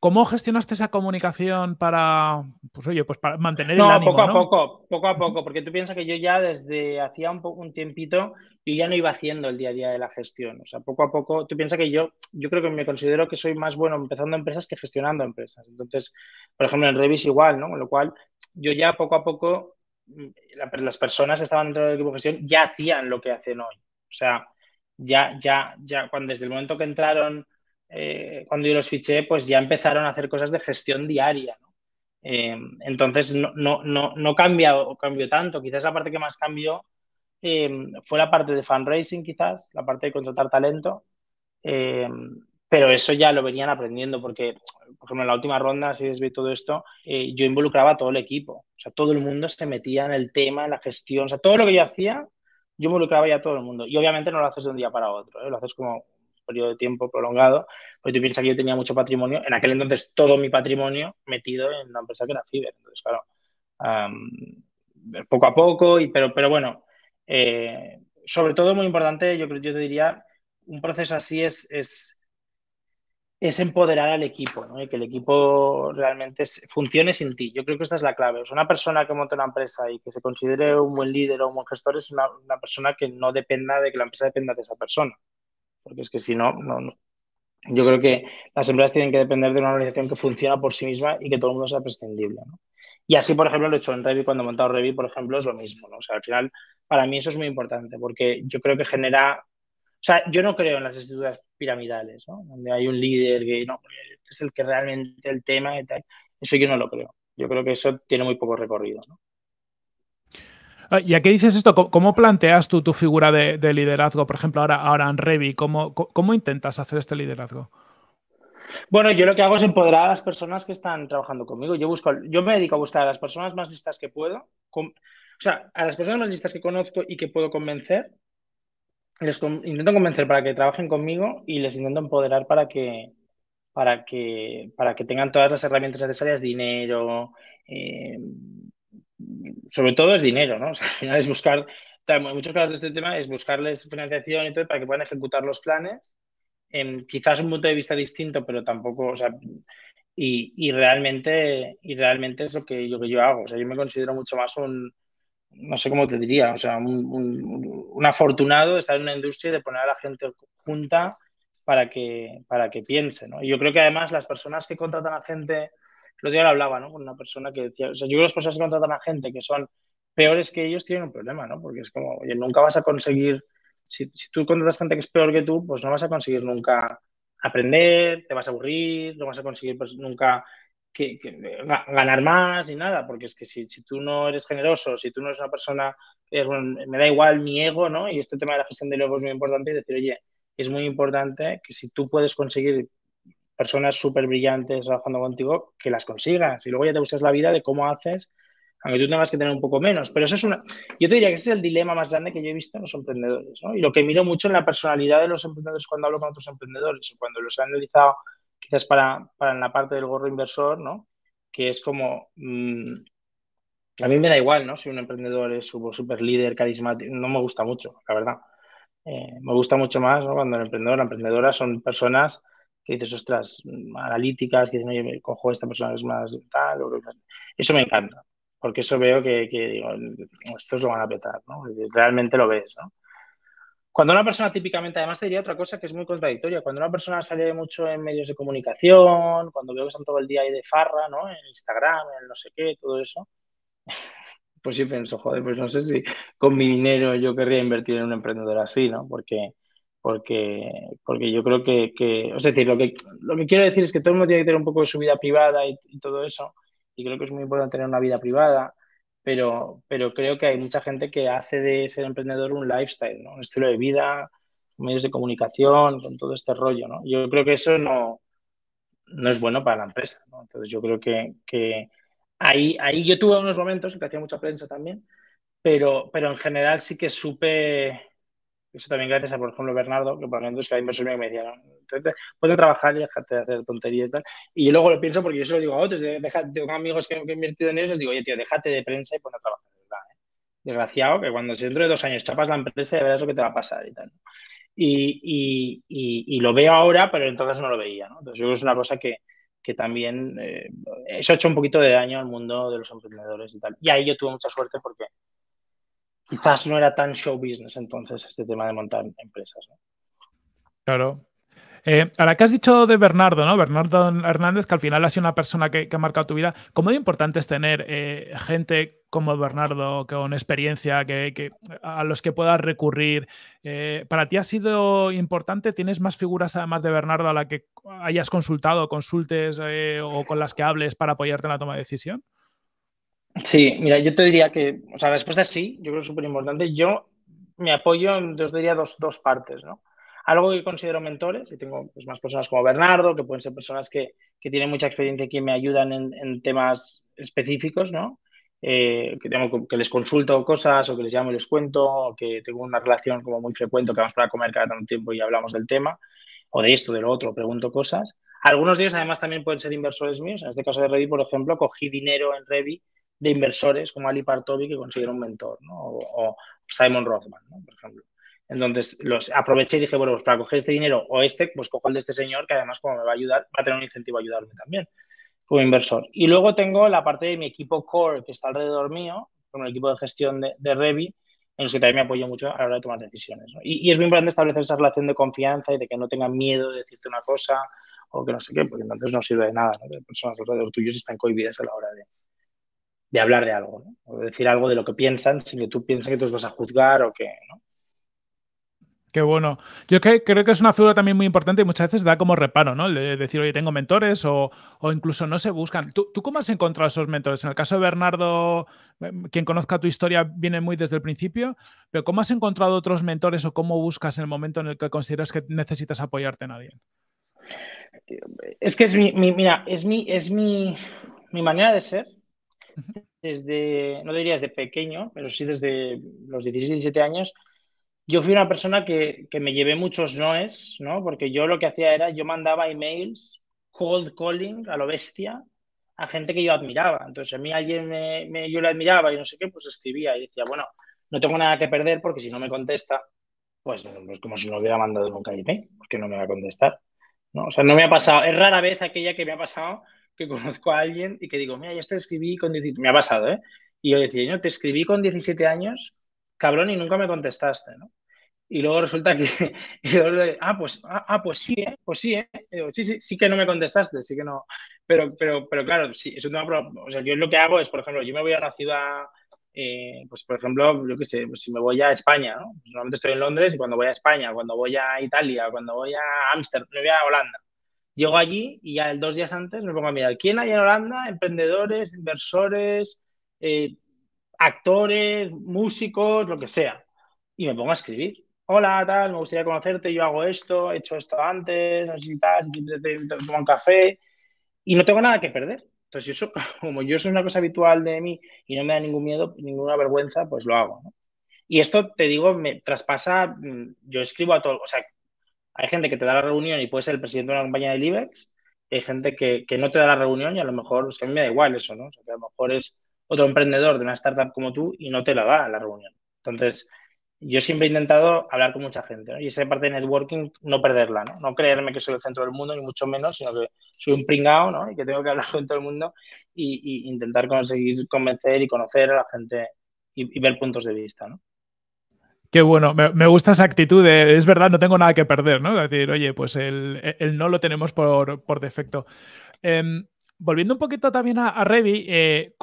¿Cómo gestionaste esa comunicación para, pues oye, pues para mantener el ánimo? Poco a poco, porque tú piensas que yo ya desde hacía un tiempito, yo ya no iba haciendo el día a día de la gestión. O sea, poco a poco, tú piensas que yo creo que me considero que soy más bueno empezando empresas que gestionando empresas. Entonces, por ejemplo, en Reby es igual, ¿no? Con lo cual, yo ya poco a poco, las personas que estaban dentro del equipo de gestión ya hacían lo que hacen hoy. O sea, ya cuando desde el momento que entraron, cuando yo los fiché, pues ya empezaron a hacer cosas de gestión diaria, ¿no? Entonces no cambió tanto. Quizás la parte que más cambió fue la parte de fundraising, quizás la parte de contratar talento, pero eso ya lo venían aprendiendo porque, por ejemplo, en la última ronda, si ves todo esto, yo involucraba a todo el equipo. O sea, todo el mundo se metía en el tema, en la gestión. O sea, todo lo que yo hacía, yo involucraba ya a todo el mundo. Y obviamente no lo haces de un día para otro, ¿eh? Lo haces como periodo de tiempo prolongado, pues tú piensas que yo tenía mucho patrimonio, en aquel entonces todo mi patrimonio metido en la empresa que era Fever. Entonces, claro, poco a poco, pero bueno, sobre todo muy importante, yo te diría, un proceso así es empoderar al equipo, ¿no? Y que el equipo realmente funcione sin ti. Yo creo que esta es la clave. O sea, una persona que monta una empresa y que se considere un buen líder o un buen gestor es una persona que no dependa de que la empresa dependa de esa persona. Porque es que si no. Yo creo que las empresas tienen que depender de una organización que funciona por sí misma y que todo el mundo sea prescindible, ¿no? Y así, por ejemplo, lo he hecho en Reby. Cuando he montado Reby, por ejemplo, es lo mismo, ¿no? O sea, al final, para mí eso es muy importante porque yo creo que genera... O sea, yo no creo en las estructuras piramidales, ¿no? Donde hay un líder que no, es el que realmente el tema y tal. Eso yo no lo creo. Yo creo que eso tiene muy poco recorrido, ¿no? ¿Y a qué dices esto? ¿Cómo planteas tú tu figura de liderazgo? Por ejemplo, ahora en Reby, ¿cómo intentas hacer este liderazgo? Bueno, yo lo que hago es empoderar a las personas que están trabajando conmigo. Yo me dedico a buscar a las personas más listas que puedo, a las personas más listas que conozco y que puedo convencer. Les intento convencer para que trabajen conmigo y les intento empoderar para que tengan todas las herramientas necesarias, dinero, sobre todo es dinero, ¿no? O sea, al final es buscar, en muchos casos de este tema, es buscarles financiación y todo para que puedan ejecutar los planes, quizás un punto de vista distinto, pero tampoco, o sea, y realmente es lo que yo hago. O sea, yo me considero mucho más no sé cómo te diría, o sea, un afortunado de estar en una industria y de poner a la gente junta para que piense, ¿no? Y yo creo que además las personas que contratan a gente, el otro día lo hablaba, ¿no? Con una persona que decía, o sea, yo creo que las personas que contratan a gente que son peores que ellos tienen un problema, ¿no? Porque es como, oye, nunca vas a conseguir, si tú contratas gente que es peor que tú, pues no vas a conseguir nunca aprender, te vas a aburrir, no vas a conseguir pues, nunca... ganar más y nada, porque es que si tú no eres generoso, si tú no eres una persona que bueno, me da igual mi ego, ¿no? Y este tema de la gestión del ego es muy importante y decir, oye, es muy importante que si tú puedes conseguir personas súper brillantes trabajando contigo, que las consigas y luego ya te buscas la vida de cómo haces, aunque tú tengas que tener un poco menos. Pero eso es yo te diría que ese es el dilema más grande que yo he visto en los emprendedores, ¿no? Y lo que miro mucho en la personalidad de los emprendedores cuando hablo con otros emprendedores o cuando los he analizado quizás para en la parte del gorro inversor, ¿no? Que es como, a mí me da igual, ¿no? Si un emprendedor es súper líder, carismático, no me gusta mucho, la verdad. Me gusta mucho más, ¿no? Cuando el emprendedor, la emprendedora son personas que dices, ostras, analíticas, que dicen, oye, me cojo esta persona es más tal, o eso me encanta, porque eso veo que digo, estos lo van a petar, ¿no? Realmente lo ves, ¿no? Cuando una persona típicamente, además te diría otra cosa que es muy contradictoria, cuando una persona sale mucho en medios de comunicación, cuando veo que están todo el día ahí de farra, ¿no? En Instagram, en no sé qué, todo eso, pues yo pienso, joder, pues no sé si con mi dinero yo querría invertir en un emprendedor así, ¿no? Porque yo creo que es decir, lo que quiero decir es que todo el mundo tiene que tener un poco de su vida privada y todo eso, y creo que es muy importante tener una vida privada, pero creo que hay mucha gente que hace de ser emprendedor un lifestyle, ¿no? Un estilo de vida, medios de comunicación, con todo este rollo, ¿no? Yo creo que eso no es bueno para la empresa, ¿no? Entonces yo creo que ahí yo tuve unos momentos en que hacía mucha prensa también, pero en general sí que supe, eso también gracias a, por ejemplo, Bernardo, que por ejemplo es que hay inversores que me decían, ¿no? Puedes trabajar y dejarte de hacer tonterías y tal. Y yo luego lo pienso porque yo se lo digo a otros, tengo amigos que he invertido en ellos, les digo, oye, tío, déjate de prensa y pon a trabajar, ¿verdad? Desgraciado, que cuando dentro de 2 años chapas la empresa ya verás lo que te va a pasar y tal. Y lo veo ahora, pero entonces no lo veía, ¿no? Entonces yo creo que es una cosa que también, eso ha hecho un poquito de daño al mundo de los emprendedores y tal. Y ahí yo tuve mucha suerte porque... quizás no era tan show business entonces este tema de montar empresas, ¿no? Claro. Ahora que has dicho de Bernardo, ¿no? Bernardo Hernández, que al final ha sido una persona que ha marcado tu vida. ¿Cómo de importante es tener gente como Bernardo, con experiencia, a los que puedas recurrir? ¿Para ti ha sido importante? ¿Tienes más figuras además de Bernardo a la que hayas consultado, consultes o con las que hables para apoyarte en la toma de decisión? Sí, mira, yo te diría que, o sea, la respuesta es sí, yo creo que es súper importante. Yo me apoyo en, os diría, dos partes, ¿no? Algo que considero mentores, y tengo pues, más personas como Bernardo, que pueden ser personas que tienen mucha experiencia y que me ayudan en temas específicos, ¿no? Que les consulto cosas o que les llamo y les cuento, o que tengo una relación como muy frecuente, que vamos para comer cada tanto tiempo y hablamos del tema, o de esto, de lo otro, pregunto cosas. Algunos de ellos, además, también pueden ser inversores míos. En este caso de Reby, por ejemplo, cogí dinero en Reby de inversores como Ali Partovi, que considero un mentor, ¿no? O Simon Rothman, ¿no? Por ejemplo. Entonces, los aproveché y dije, bueno, pues para coger este dinero o pues cojo el de este señor, que además como me va a ayudar, va a tener un incentivo a ayudarme también como inversor. Y luego tengo la parte de mi equipo core, que está alrededor mío, con el equipo de gestión de Reby, en los que también me apoyo mucho a la hora de tomar decisiones, ¿no? Y es muy importante establecer esa relación de confianza y de que no tengan miedo de decirte una cosa o que no sé qué, porque entonces no sirve de nada, ¿no? Que las personas alrededor tuyos están cohibidas a la hora de de hablar de algo, ¿no? O de decir algo de lo que piensan sin que tú pienses que tú los vas a juzgar o que, ¿no? Qué bueno. Yo es que creo que es una figura también muy importante y muchas veces da como reparo, ¿no? De decir, oye, tengo mentores o incluso no se buscan. ¿Tú cómo has encontrado esos mentores? En el caso de Bernardo, quien conozca tu historia viene muy desde el principio, pero ¿cómo has encontrado otros mentores o cómo buscas en el momento en el que consideras que necesitas apoyarte en alguien? Es que es mi manera de ser. Desde, no diría desde pequeño, pero sí desde los 16, 17 años, yo fui una persona que me llevé muchos noes, ¿no? Porque yo lo que hacía era, yo mandaba emails, cold calling, a lo bestia, a gente que yo admiraba. Entonces, a mí alguien, yo le admiraba y no sé qué, pues escribía y decía, bueno, no tengo nada que perder porque si no me contesta, pues como si no hubiera mandado nunca email, porque no me va a contestar, ¿no? O sea, no me ha pasado, es rara vez aquella que me ha pasado que conozco a alguien y que digo, mira, yo te escribí con 17, me ha pasado, ¿eh? Y yo decía, no, te escribí con 17 años, cabrón, y nunca me contestaste, ¿no? Y luego resulta que, pues sí, digo, sí que no me contestaste, sí que no, pero claro, sí, es un tema, o sea, yo lo que hago es, por ejemplo, yo me voy a una ciudad, pues por ejemplo, yo qué sé, pues si me voy a España, ¿no? Pues normalmente estoy en Londres y cuando voy a España, cuando voy a Italia, cuando voy a Ámsterdam, me voy a Holanda, llego allí y ya 2 días antes me pongo a mirar, ¿quién hay en Holanda? Emprendedores, inversores, actores, músicos, lo que sea, y me pongo a escribir. Hola, tal, me gustaría conocerte, yo hago esto, he hecho esto antes, así tal, si te tomo un café, y no tengo nada que perder. Entonces, eso, como yo soy una cosa habitual de mí y no me da ningún miedo, ninguna vergüenza, pues lo hago, ¿no? Y esto, te digo, me traspasa, yo escribo a todo, o sea, hay gente que te da la reunión y puede ser el presidente de una compañía del IBEX, y hay gente que no te da la reunión y a lo mejor, pues que a mí me da igual eso, ¿no? O sea, que a lo mejor es otro emprendedor de una startup como tú y no te la da la reunión. Entonces, yo siempre he intentado hablar con mucha gente, ¿no? Y esa parte de networking, no perderla, ¿no? No creerme que soy el centro del mundo, ni mucho menos, sino que soy un pringao, ¿no? Y que tengo que hablar con todo el mundo y intentar conseguir convencer y conocer a la gente y ver puntos de vista, ¿no? Qué bueno, me gusta esa actitud de, es verdad, no tengo nada que perder, ¿no? Es decir, oye, pues el no lo tenemos por defecto. Volviendo un poquito también a Reby,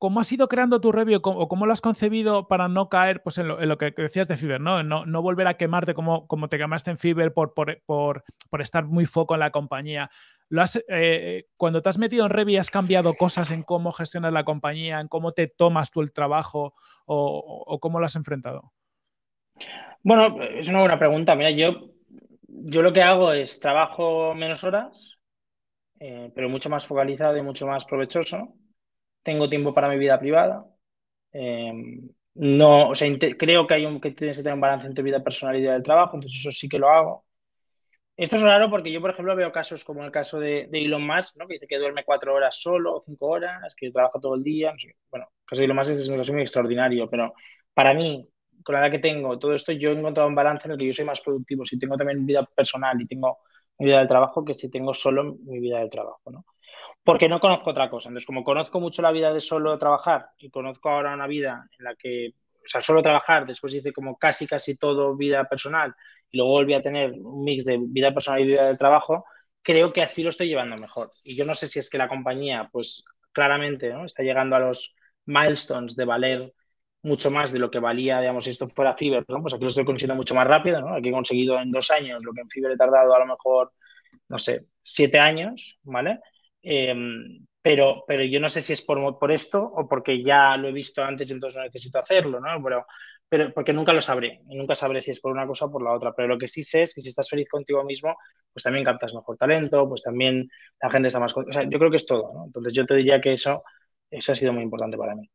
¿Cómo has ido creando tu Reby o cómo lo has concebido para no caer pues, en lo que decías de Fever, ¿no? No volver a quemarte como te quemaste en Fever por estar muy foco en la compañía? Cuando te has metido en Reby, ¿has cambiado cosas en cómo gestionas la compañía, en cómo te tomas tú el trabajo o cómo lo has enfrentado? Bueno, es una buena pregunta. Mira, yo lo que hago es trabajo menos horas, pero mucho más focalizado y mucho más provechoso. Tengo tiempo para mi vida privada. No, o sea, creo que que tienes que tener un balance entre vida personal y vida del trabajo, entonces eso sí que lo hago. Esto es raro porque yo, por ejemplo, veo casos como el caso de Elon Musk, ¿no? Que dice que duerme 4 horas solo o 5 horas, que trabaja todo el día. No sé. Bueno, el caso de Elon Musk es un caso muy extraordinario, pero para mí, con la edad que tengo, todo esto, yo he encontrado un balance en el que yo soy más productivo. Si tengo también vida personal y tengo mi vida del trabajo, que si tengo solo mi vida del trabajo, ¿no? Porque no conozco otra cosa. Entonces, como conozco mucho la vida de solo trabajar y conozco ahora una vida en la que, o sea, solo trabajar, después hice como casi todo vida personal y luego volví a tener un mix de vida personal y vida del trabajo, creo que así lo estoy llevando mejor. Y yo no sé si es que la compañía, pues claramente, ¿no? Está llegando a los milestones de valer mucho más de lo que valía, digamos, si esto fuera Fever, ¿no? Pues aquí lo estoy consiguiendo mucho más rápido, ¿no? Aquí he conseguido en 2 años lo que en Fever he tardado a lo mejor, no sé, 7 años, ¿vale? Pero yo no sé si es por esto o porque ya lo he visto antes y entonces no necesito hacerlo, ¿no? Pero porque nunca lo sabré, y nunca sabré si es por una cosa o por la otra, pero lo que sí sé es que si estás feliz contigo mismo, pues también captas mejor talento, pues también la gente está más... O sea, yo creo que es todo, ¿no? Entonces yo te diría que eso ha sido muy importante para mí.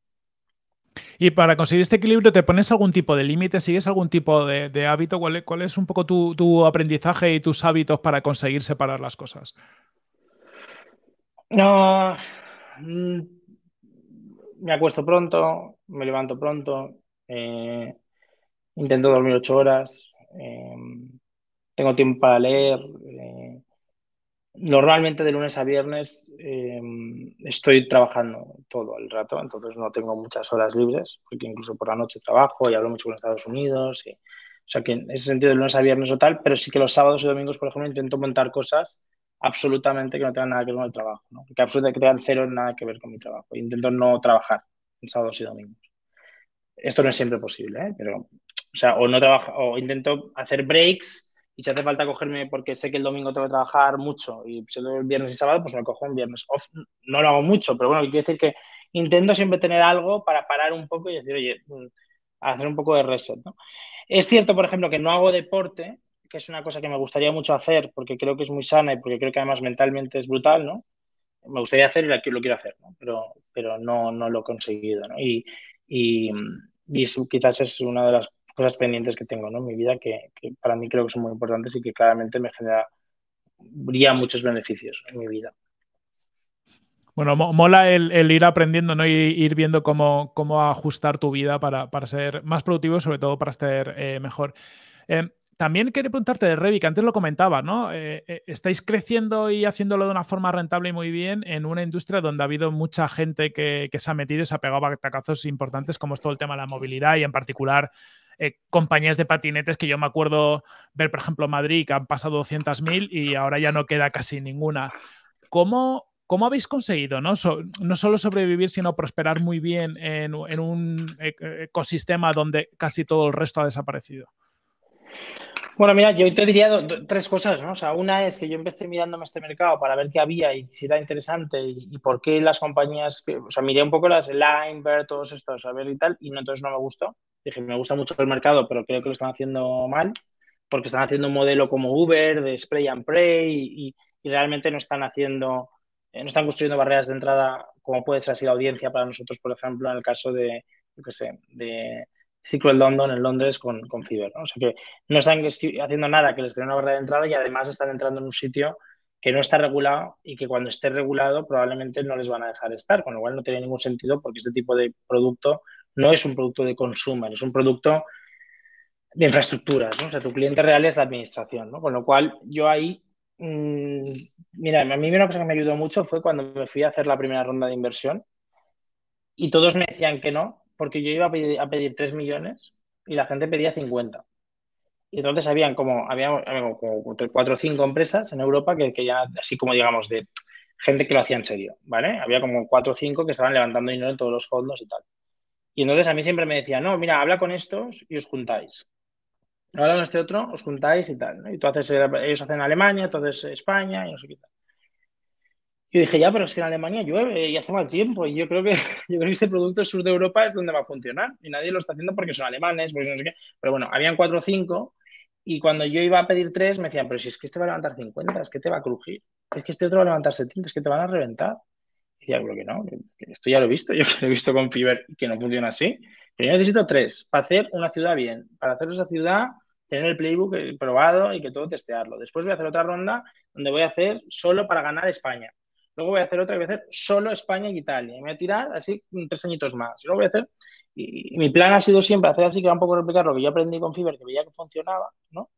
Y para conseguir este equilibrio, ¿te pones algún tipo de límite? ¿Sigues algún tipo de hábito? ¿Cuál es un poco tu aprendizaje y tus hábitos para conseguir separar las cosas? No, me acuesto pronto, me levanto pronto, intento dormir 8 horas, tengo tiempo para leer. Normalmente de lunes a viernes estoy trabajando todo el rato, entonces no tengo muchas horas libres, porque incluso por la noche trabajo y hablo mucho con Estados Unidos. O sea que en ese sentido de lunes a viernes o tal, pero sí que los sábados y domingos, por ejemplo, intento montar cosas absolutamente que no tengan nada que ver con el trabajo, ¿no? Que absolutamente tengan cero nada que ver con mi trabajo. Intento no trabajar en sábados y domingos. Esto no es siempre posible, ¿eh? Pero, o sea, o no trabajo, o intento hacer breaks y si hace falta cogerme porque sé que el domingo tengo que trabajar mucho y si tengo el viernes y sábado, pues me cojo un viernes off. No lo hago mucho, pero bueno, quiero decir que intento siempre tener algo para parar un poco y decir, oye, hacer un poco de reset, ¿no? Es cierto, por ejemplo, que no hago deporte, que es una cosa que me gustaría mucho hacer porque creo que es muy sana y porque creo que además mentalmente es brutal, ¿no? Me gustaría hacer y lo quiero hacer, ¿no? Pero no lo he conseguido, ¿no? Y eso quizás es una de las cosas pendientes que tengo, ¿no? En mi vida, que para mí creo que son muy importantes y que claramente me generaría muchos beneficios en mi vida. Bueno, mola el ir aprendiendo, ¿no? Y ir viendo cómo ajustar tu vida para ser más productivo y sobre todo para ser mejor. También quería preguntarte de Reby, que antes lo comentabas, ¿no? Estáis creciendo y haciéndolo de una forma rentable y muy bien en una industria donde ha habido mucha gente que se ha metido y se ha pegado batacazos importantes, como es todo el tema de la movilidad y en particular compañías de patinetes que yo me acuerdo ver, por ejemplo, en Madrid, que han pasado 200.000 y ahora ya no queda casi ninguna. ¿Cómo habéis conseguido, ¿no? No solo sobrevivir, sino prosperar muy bien en un ecosistema donde casi todo el resto ha desaparecido? Bueno, mira, yo te diría tres cosas, ¿no? O sea, una es que yo empecé mirándome este mercado para ver qué había y si era interesante y por qué las compañías... O sea, miré un poco las Lime, ver todos estos, a ver y tal, y no, entonces no me gustó. Dije, me gusta mucho el mercado, pero creo que lo están haciendo mal porque están haciendo un modelo como Uber de spray and pray y realmente no están haciendo... No están construyendo barreras de entrada como puede ser así la audiencia para nosotros, por ejemplo, en el caso de, yo qué sé, de Secret London en Londres con Fever, ¿no? O sea que no están haciendo nada que les cree una barrera de entrada y además están entrando en un sitio que no está regulado y que cuando esté regulado probablemente no les van a dejar estar, con lo cual no tiene ningún sentido porque este tipo de producto no es un producto de consumo, es un producto de infraestructuras, ¿no? O sea, tu cliente real es la administración, ¿no? Con lo cual yo ahí... Mira, a mí una cosa que me ayudó mucho fue cuando me fui a hacer la primera ronda de inversión y todos me decían que no, porque yo iba a pedir 3 millones y la gente pedía 50. Y entonces había como 4 o 5 empresas en Europa que ya, así como digamos, de gente que lo hacía en serio, ¿vale? Había como 4 o 5 que estaban levantando dinero en todos los fondos y tal. Y entonces a mí siempre me decían, no, mira, habla con estos y os juntáis. Ahora con este otro os juntáis y tal, ¿no? Y tú haces, ellos hacen Alemania, tú haces España y no sé qué tal. Yo dije, ya, pero es que en Alemania llueve y hace mal tiempo y yo creo que este producto del sur de Europa es donde va a funcionar y nadie lo está haciendo porque son alemanes, porque no sé qué. Pero bueno, habían 4 o 5 y cuando yo iba a pedir 3 me decían, pero si es que este va a levantar 50, es que te va a crujir, es que este otro va a levantar 70, es que te van a reventar. Y decía, creo que no, que esto ya lo he visto, yo lo he visto con Fever que no funciona así. Pero yo necesito 3 para hacer una ciudad bien, para hacer esa ciudad... tener el playbook probado y que todo testearlo. Después voy a hacer otra ronda donde voy a hacer solo para ganar España. Luego voy a hacer otra y voy a hacer solo España y Italia. Y me voy a tirar así 3 añitos más. Y luego voy a hacer... Y mi plan ha sido siempre hacer así, que era un poco replicar lo que yo aprendí con Fever, que veía que funcionaba, ¿no?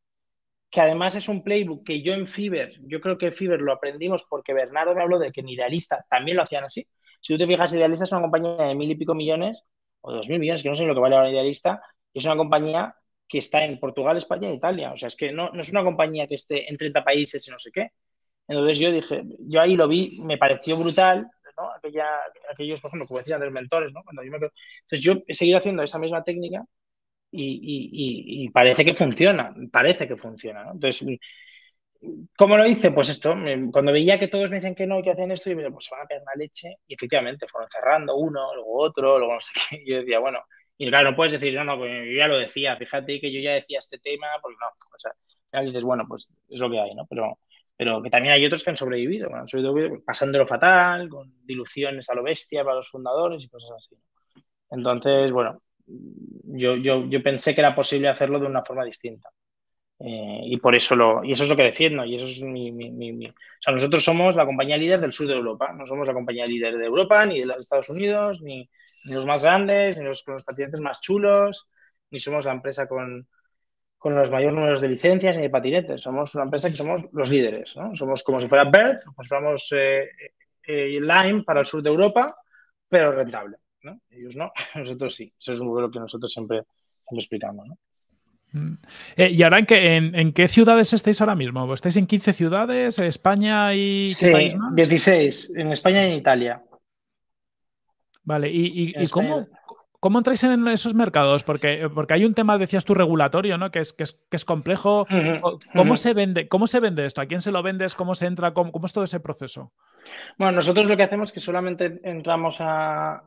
Que además es un playbook que yo en Fever, yo creo que en Fever lo aprendimos porque Bernardo me habló de que en Idealista también lo hacían así. Si tú te fijas, Idealista es una compañía de 1.000 y pico millones o 2.000 millones, que no sé lo que vale ahora Idealista, y es una compañía que está en Portugal, España e Italia. O sea, es que no es una compañía que esté en 30 países y no sé qué. Entonces yo dije, yo ahí lo vi, me pareció brutal, ¿no? Aquellos, por ejemplo, como decían, de los mentores, ¿no? Entonces yo he seguido haciendo esa misma técnica y parece que funciona, ¿no? Entonces, ¿cómo lo hice? Pues esto, cuando veía que todos me decían que no, que hacen esto, y me decían, pues se van a pegar la leche. Y efectivamente, fueron cerrando uno, luego otro, luego no sé qué. Y yo decía, bueno... Y claro, no puedes decir, no, pues yo ya lo decía, fíjate que yo ya decía este tema, porque no, o sea, y dices, bueno, pues es lo que hay, ¿no? Pero que también hay otros que han sobrevivido pasándolo fatal, con diluciones a lo bestia para los fundadores y cosas así. Entonces, bueno, yo pensé que era posible hacerlo de una forma distinta. Y por eso y eso es lo que defiendo, y eso es mi... O sea, nosotros somos la compañía líder del sur de Europa, no somos la compañía líder de Europa, ni de los Estados Unidos, ni los más grandes, ni con los patinetes más chulos, ni somos la empresa con los mayores números de licencias ni de patinetes. Somos una empresa que somos los líderes, ¿no? Somos como si fuera Bird, pues vamos Lime para el sur de Europa, pero rentable, ¿no? Ellos no, nosotros sí. Eso es lo que nosotros siempre explicamos, ¿no? ¿Y ahora en qué ciudades estáis ahora mismo? ¿Estáis en 15 ciudades? ¿España y...? Sí, ¿qué país más? 16, en España y en Italia. Vale, ¿y cómo entráis en esos mercados? Porque hay un tema, decías tú, regulatorio, ¿no? Que es complejo. ¿Cómo se vende esto? ¿A quién se lo vendes? ¿Cómo se entra? ¿Cómo es todo ese proceso? Bueno, nosotros lo que hacemos es que solamente entramos a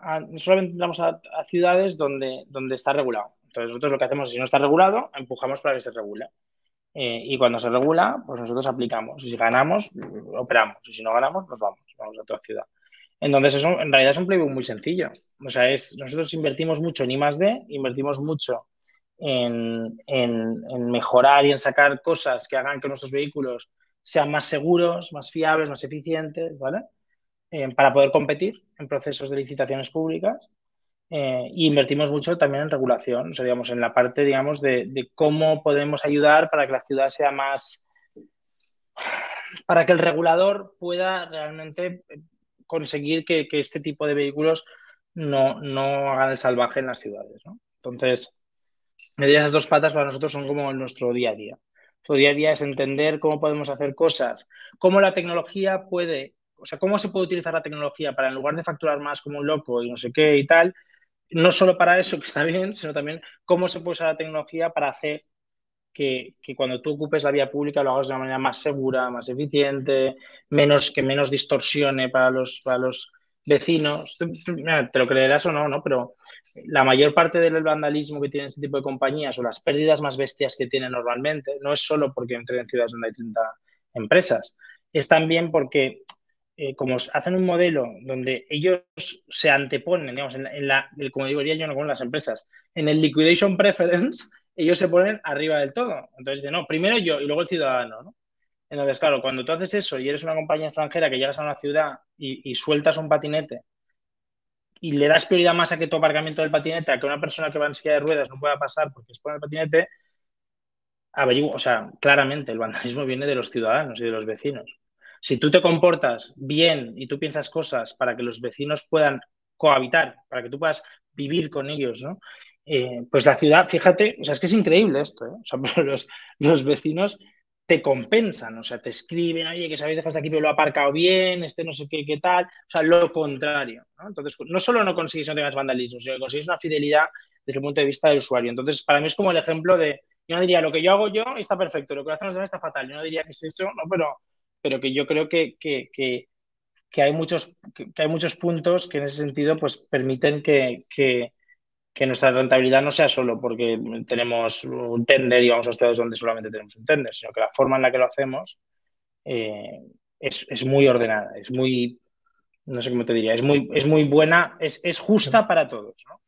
ciudades donde está regulado. Entonces, nosotros lo que hacemos es, si no está regulado, empujamos para que se regule. Y cuando se regula, pues nosotros aplicamos. Y si ganamos, operamos. Y si no ganamos, nos vamos a otra ciudad. Entonces, eso en realidad es un playbook muy sencillo. O sea, nosotros invertimos mucho en I+D, invertimos mucho en mejorar y en sacar cosas que hagan que nuestros vehículos sean más seguros, más fiables, más eficientes, ¿vale? Para poder competir en procesos de licitaciones públicas. Y invertimos mucho también en regulación, o sea, digamos, en la parte, digamos, de cómo podemos ayudar para que la ciudad sea más... para que el regulador pueda realmente conseguir que este tipo de vehículos no hagan el salvaje en las ciudades, ¿no? Entonces, esas dos patas para nosotros son como nuestro día a día. Nuestro día a día es entender cómo podemos hacer cosas, cómo la tecnología puede... O sea, cómo se puede utilizar la tecnología para, en lugar de facturar más como un loco y no sé qué y tal, no solo para eso, que está bien, sino también cómo se puede usar la tecnología para hacer que cuando tú ocupes la vía pública lo hagas de una manera más segura, más eficiente, que menos distorsione para los vecinos. Te lo creerás o no, ¿no? Pero la mayor parte del vandalismo que tienen este tipo de compañías o las pérdidas más bestias que tienen normalmente no es solo porque entren en ciudades donde hay 30 empresas, es también porque... como hacen un modelo donde ellos se anteponen, digamos, como diría yo, no con las empresas, en el liquidation preference, ellos se ponen arriba del todo. Entonces dicen, no, primero yo y luego el ciudadano, ¿no? Entonces, claro, cuando tú haces eso y eres una compañía extranjera que llegas a una ciudad y sueltas un patinete y le das prioridad más a que tu aparcamiento del patinete, a que una persona que va en silla de ruedas no pueda pasar porque se pone el patinete, averigua, o sea, claramente el vandalismo viene de los ciudadanos y de los vecinos. Si tú te comportas bien y tú piensas cosas para que los vecinos puedan cohabitar, para que tú puedas vivir con ellos, ¿no? Pues la ciudad, fíjate, o sea, es que es increíble esto, ¿eh? O sea, pero los vecinos te compensan, o sea, te escriben, oye, que sabéis dejar de aquí, pero lo he aparcado bien, no sé qué, qué tal, o sea, lo contrario, ¿no? Entonces, no solo no consigues, no tengas vandalismo, sino que consigues una fidelidad desde el punto de vista del usuario. Entonces, para mí es como el ejemplo de, yo no diría, lo que yo hago yo está perfecto, lo que hacen los demás está fatal, yo no diría que es eso, no, pero que yo creo que hay muchos puntos que en ese sentido pues permiten que nuestra rentabilidad no sea solo porque tenemos un tender y vamos a ciudades donde solamente tenemos un tender, sino que la forma en la que lo hacemos es muy ordenada, es muy, no sé cómo te diría, es muy buena, es justa para todos, ¿no?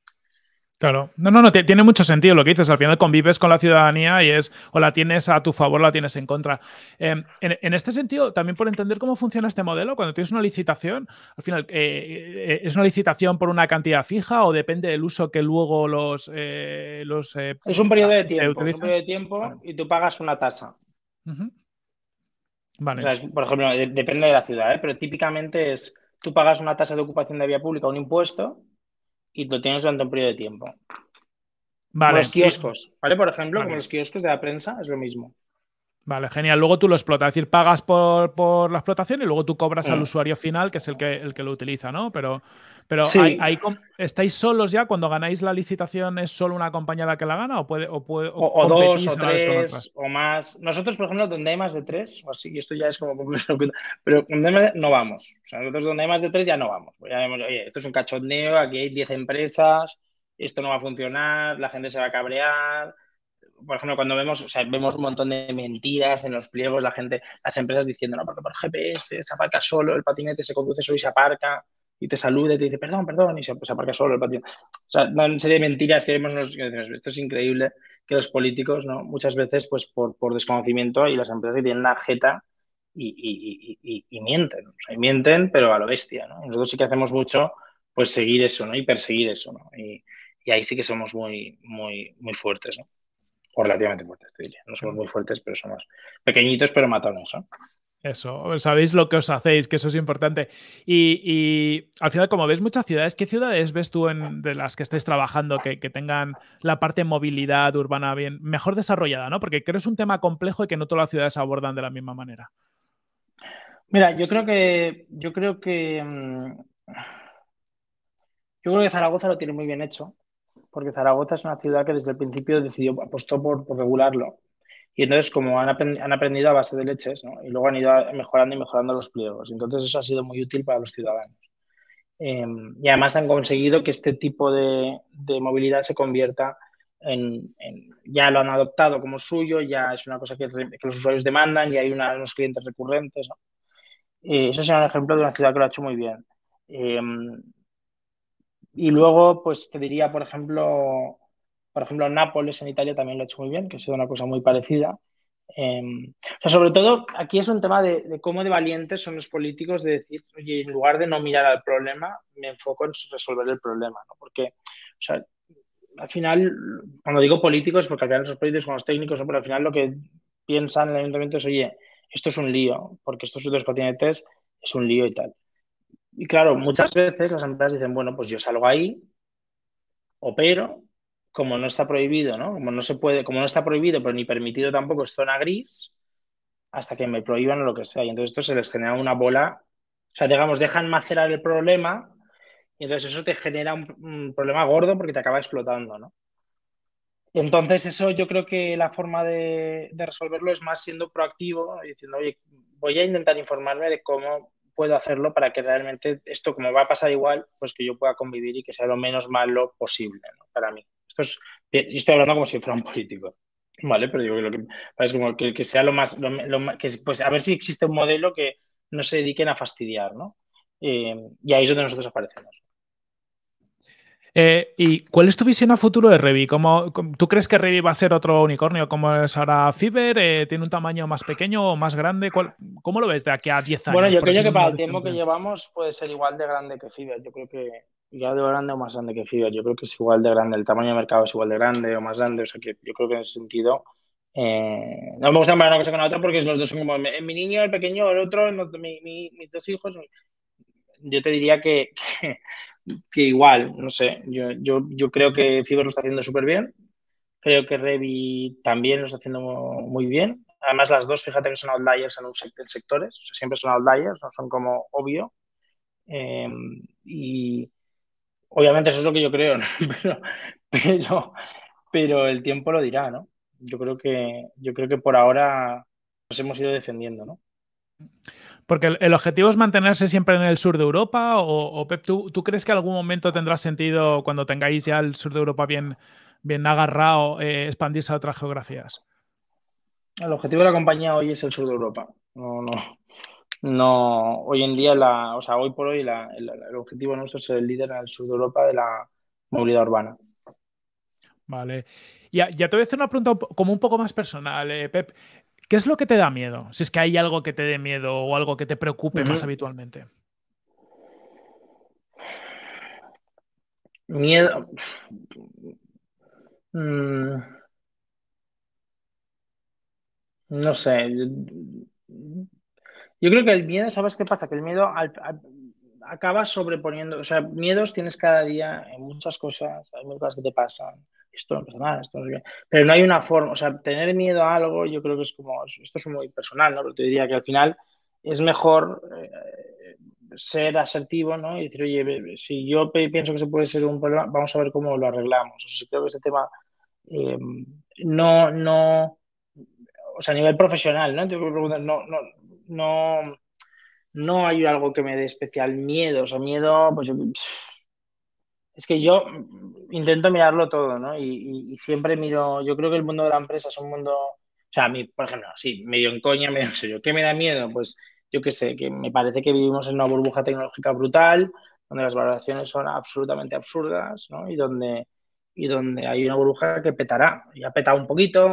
Claro. No, tiene mucho sentido lo que dices. Al final convives con la ciudadanía y o la tienes a tu favor o la tienes en contra. En este sentido, también por entender cómo funciona este modelo, cuando tienes una licitación, al final, ¿es una licitación por una cantidad fija o depende del uso que luego los es un periodo de tiempo, utilizan? Es un periodo de tiempo, vale. Y tú pagas una tasa. Uh-huh. Vale. O sea, por ejemplo, depende de la ciudad, ¿eh? Pero típicamente tú pagas una tasa de ocupación de vía pública, un impuesto, y lo tienes durante un periodo de tiempo. Vale. Como los kioscos, ¿vale? Por ejemplo, vale. Como los kioscos de la prensa, es lo mismo. Vale, genial. Luego tú lo explotas, es decir, pagas por la explotación y luego tú cobras al usuario final, que es el que lo utiliza, ¿no? Pero sí. ¿Estáis solos ya? Cuando ganáis la licitación, ¿es solo una compañía la que la gana? ¿O dos, o tres, o más? Nosotros, por ejemplo, donde hay más de tres, o así, esto ya es como... Pero no vamos. O sea, nosotros donde hay más de tres ya no vamos. Ya vemos, oye, esto es un cachondeo, aquí hay 10 empresas, esto no va a funcionar, la gente se va a cabrear... Por ejemplo, cuando vemos un montón de mentiras en los pliegos, las empresas diciendo, no, porque por GPS se aparca solo, el patinete se conduce solo y se aparca, y te saluda y te dice, perdón, perdón, y se aparca solo el patinete. O sea, una serie de mentiras que vemos, esto es increíble, que los políticos, ¿no? Muchas veces, pues por desconocimiento, y las empresas que tienen la jeta y mienten, o sea, mienten, pero a lo bestia, ¿no? Nosotros sí que hacemos mucho, pues seguir eso, ¿no? Y perseguir eso, ¿no? Y ahí sí que somos muy, muy, muy fuertes, ¿no? O relativamente fuertes, te diría. No somos muy fuertes, pero somos pequeñitos, pero matones, ¿no? Eso, sabéis lo que os hacéis, que eso es importante. Y al final, como ves muchas ciudades, ¿qué ciudades ves tú de las que estáis trabajando que tengan la parte de movilidad urbana bien mejor desarrollada, ¿no? Porque creo que es un tema complejo y que no todas las ciudades abordan de la misma manera. Mira, yo creo que Zaragoza lo tiene muy bien hecho, porque Zaragoza es una ciudad que desde el principio apostó por regularlo. Y entonces, como han aprendido a base de leches, ¿no? Y luego han ido mejorando y mejorando los pliegos. Entonces, eso ha sido muy útil para los ciudadanos. Y además han conseguido que este tipo de movilidad se convierta en... Ya lo han adoptado como suyo, ya es una cosa que los usuarios demandan, y hay unos clientes recurrentes, ¿no? Eso es un ejemplo de una ciudad que lo ha hecho muy bien. Y luego, pues, te diría, por ejemplo, Nápoles en Italia también lo ha hecho muy bien, que ha sido una cosa muy parecida. O sea, sobre todo, aquí es un tema de cómo de valientes son los políticos de decir, oye, en lugar de no mirar al problema, me enfoco en resolver el problema, ¿no? Porque, o sea, al final, cuando digo políticos, porque al final los políticos son los técnicos, ¿no? Pero al final lo que piensan en el ayuntamiento es, oye, esto es un lío, porque estos dos patinetes es un lío y tal. Y claro, muchas veces las empresas dicen, bueno, pues yo salgo ahí, opero, como no está prohibido, ¿no? Como no se puede, como no está prohibido, pero ni permitido tampoco, es zona gris, hasta que me prohíban o lo que sea. Y entonces esto se les genera una bola, o sea, digamos, dejan macerar el problema y entonces eso te genera un problema gordo porque te acaba explotando, ¿no? Entonces eso yo creo que la forma de resolverlo es más siendo proactivo y diciendo, oye, voy a intentar informarme de cómo puedo hacerlo para que realmente esto, como va a pasar igual, pues que yo pueda convivir y que sea lo menos malo posible, ¿no? Para mí. Esto es, yo estoy hablando como si fuera un político, ¿vale? Pero digo que lo que es como que sea lo más... que, pues a ver si existe un modelo que no se dediquen a fastidiar, ¿no? Y ahí es donde nosotros aparecemos. ¿Y cuál es tu visión a futuro de Reby? ¿Tú crees que Reby va a ser otro unicornio como es ahora Fever? ¿Tiene un tamaño más pequeño o más grande? ¿Cómo lo ves de aquí a 10 años? Bueno, yo creo que para el tiempo que llevamos puede ser igual de grande que Fever. Yo creo que ya de grande o más grande que Fever. Yo creo que es igual de grande. El tamaño de mercado es igual de grande o más grande. O sea que yo creo que en ese sentido... no me gusta comparar una cosa con la otra porque los dos son como... Mi niño, el pequeño, el otro, mis dos hijos... Yo te diría que igual, no sé, yo creo que Fever lo está haciendo súper bien, creo que Reby también lo está haciendo muy bien, además las dos, fíjate que son outliers en sectores, o sea, siempre son outliers, no son como obvio, y obviamente eso es lo que yo creo, ¿no? pero el tiempo lo dirá, ¿no? Yo creo que por ahora nos hemos ido defendiendo, ¿no? Porque el objetivo es mantenerse siempre en el sur de Europa o Pep, ¿tú crees que algún momento tendrá sentido cuando tengáis ya el sur de Europa bien agarrado expandirse a otras geografías? El objetivo de la compañía hoy es el sur de Europa. No, hoy en día, o sea, hoy por hoy el objetivo nuestro es ser el líder en el sur de Europa de la movilidad urbana. Vale. Ya te voy a hacer una pregunta como un poco más personal, Pep. ¿Qué es lo que te da miedo? Si es que hay algo que te dé miedo o algo que te preocupe más habitualmente. Miedo. No sé. Yo creo que el miedo, ¿sabes qué pasa? Que el miedo acaba sobreponiendo. O sea, miedos tienes cada día en muchas cosas. Hay muchas cosas que te pasan. Esto no pasa nada, esto no es bien. Pero no hay una forma, o sea, tener miedo a algo yo creo que es como, esto es muy personal, ¿no? Pero te diría que al final es mejor ser asertivo, ¿no? Y decir, oye, si yo pienso que se puede ser un problema, vamos a ver cómo lo arreglamos. O sea, creo que este tema o sea, a nivel profesional, ¿no? Te pregunto, no hay algo que me dé especial miedo, o sea, miedo, pues yo... Es que yo intento mirarlo todo, ¿no? Y siempre miro... Yo creo que el mundo de la empresa es un mundo... O sea, a mí, por ejemplo, sí, medio en coña, medio en serio. ¿Qué me da miedo? Pues yo qué sé, que me parece que vivimos en una burbuja tecnológica brutal, donde las valoraciones son absolutamente absurdas, ¿no? Y donde hay una burbuja que petará. Y ha petado un poquito,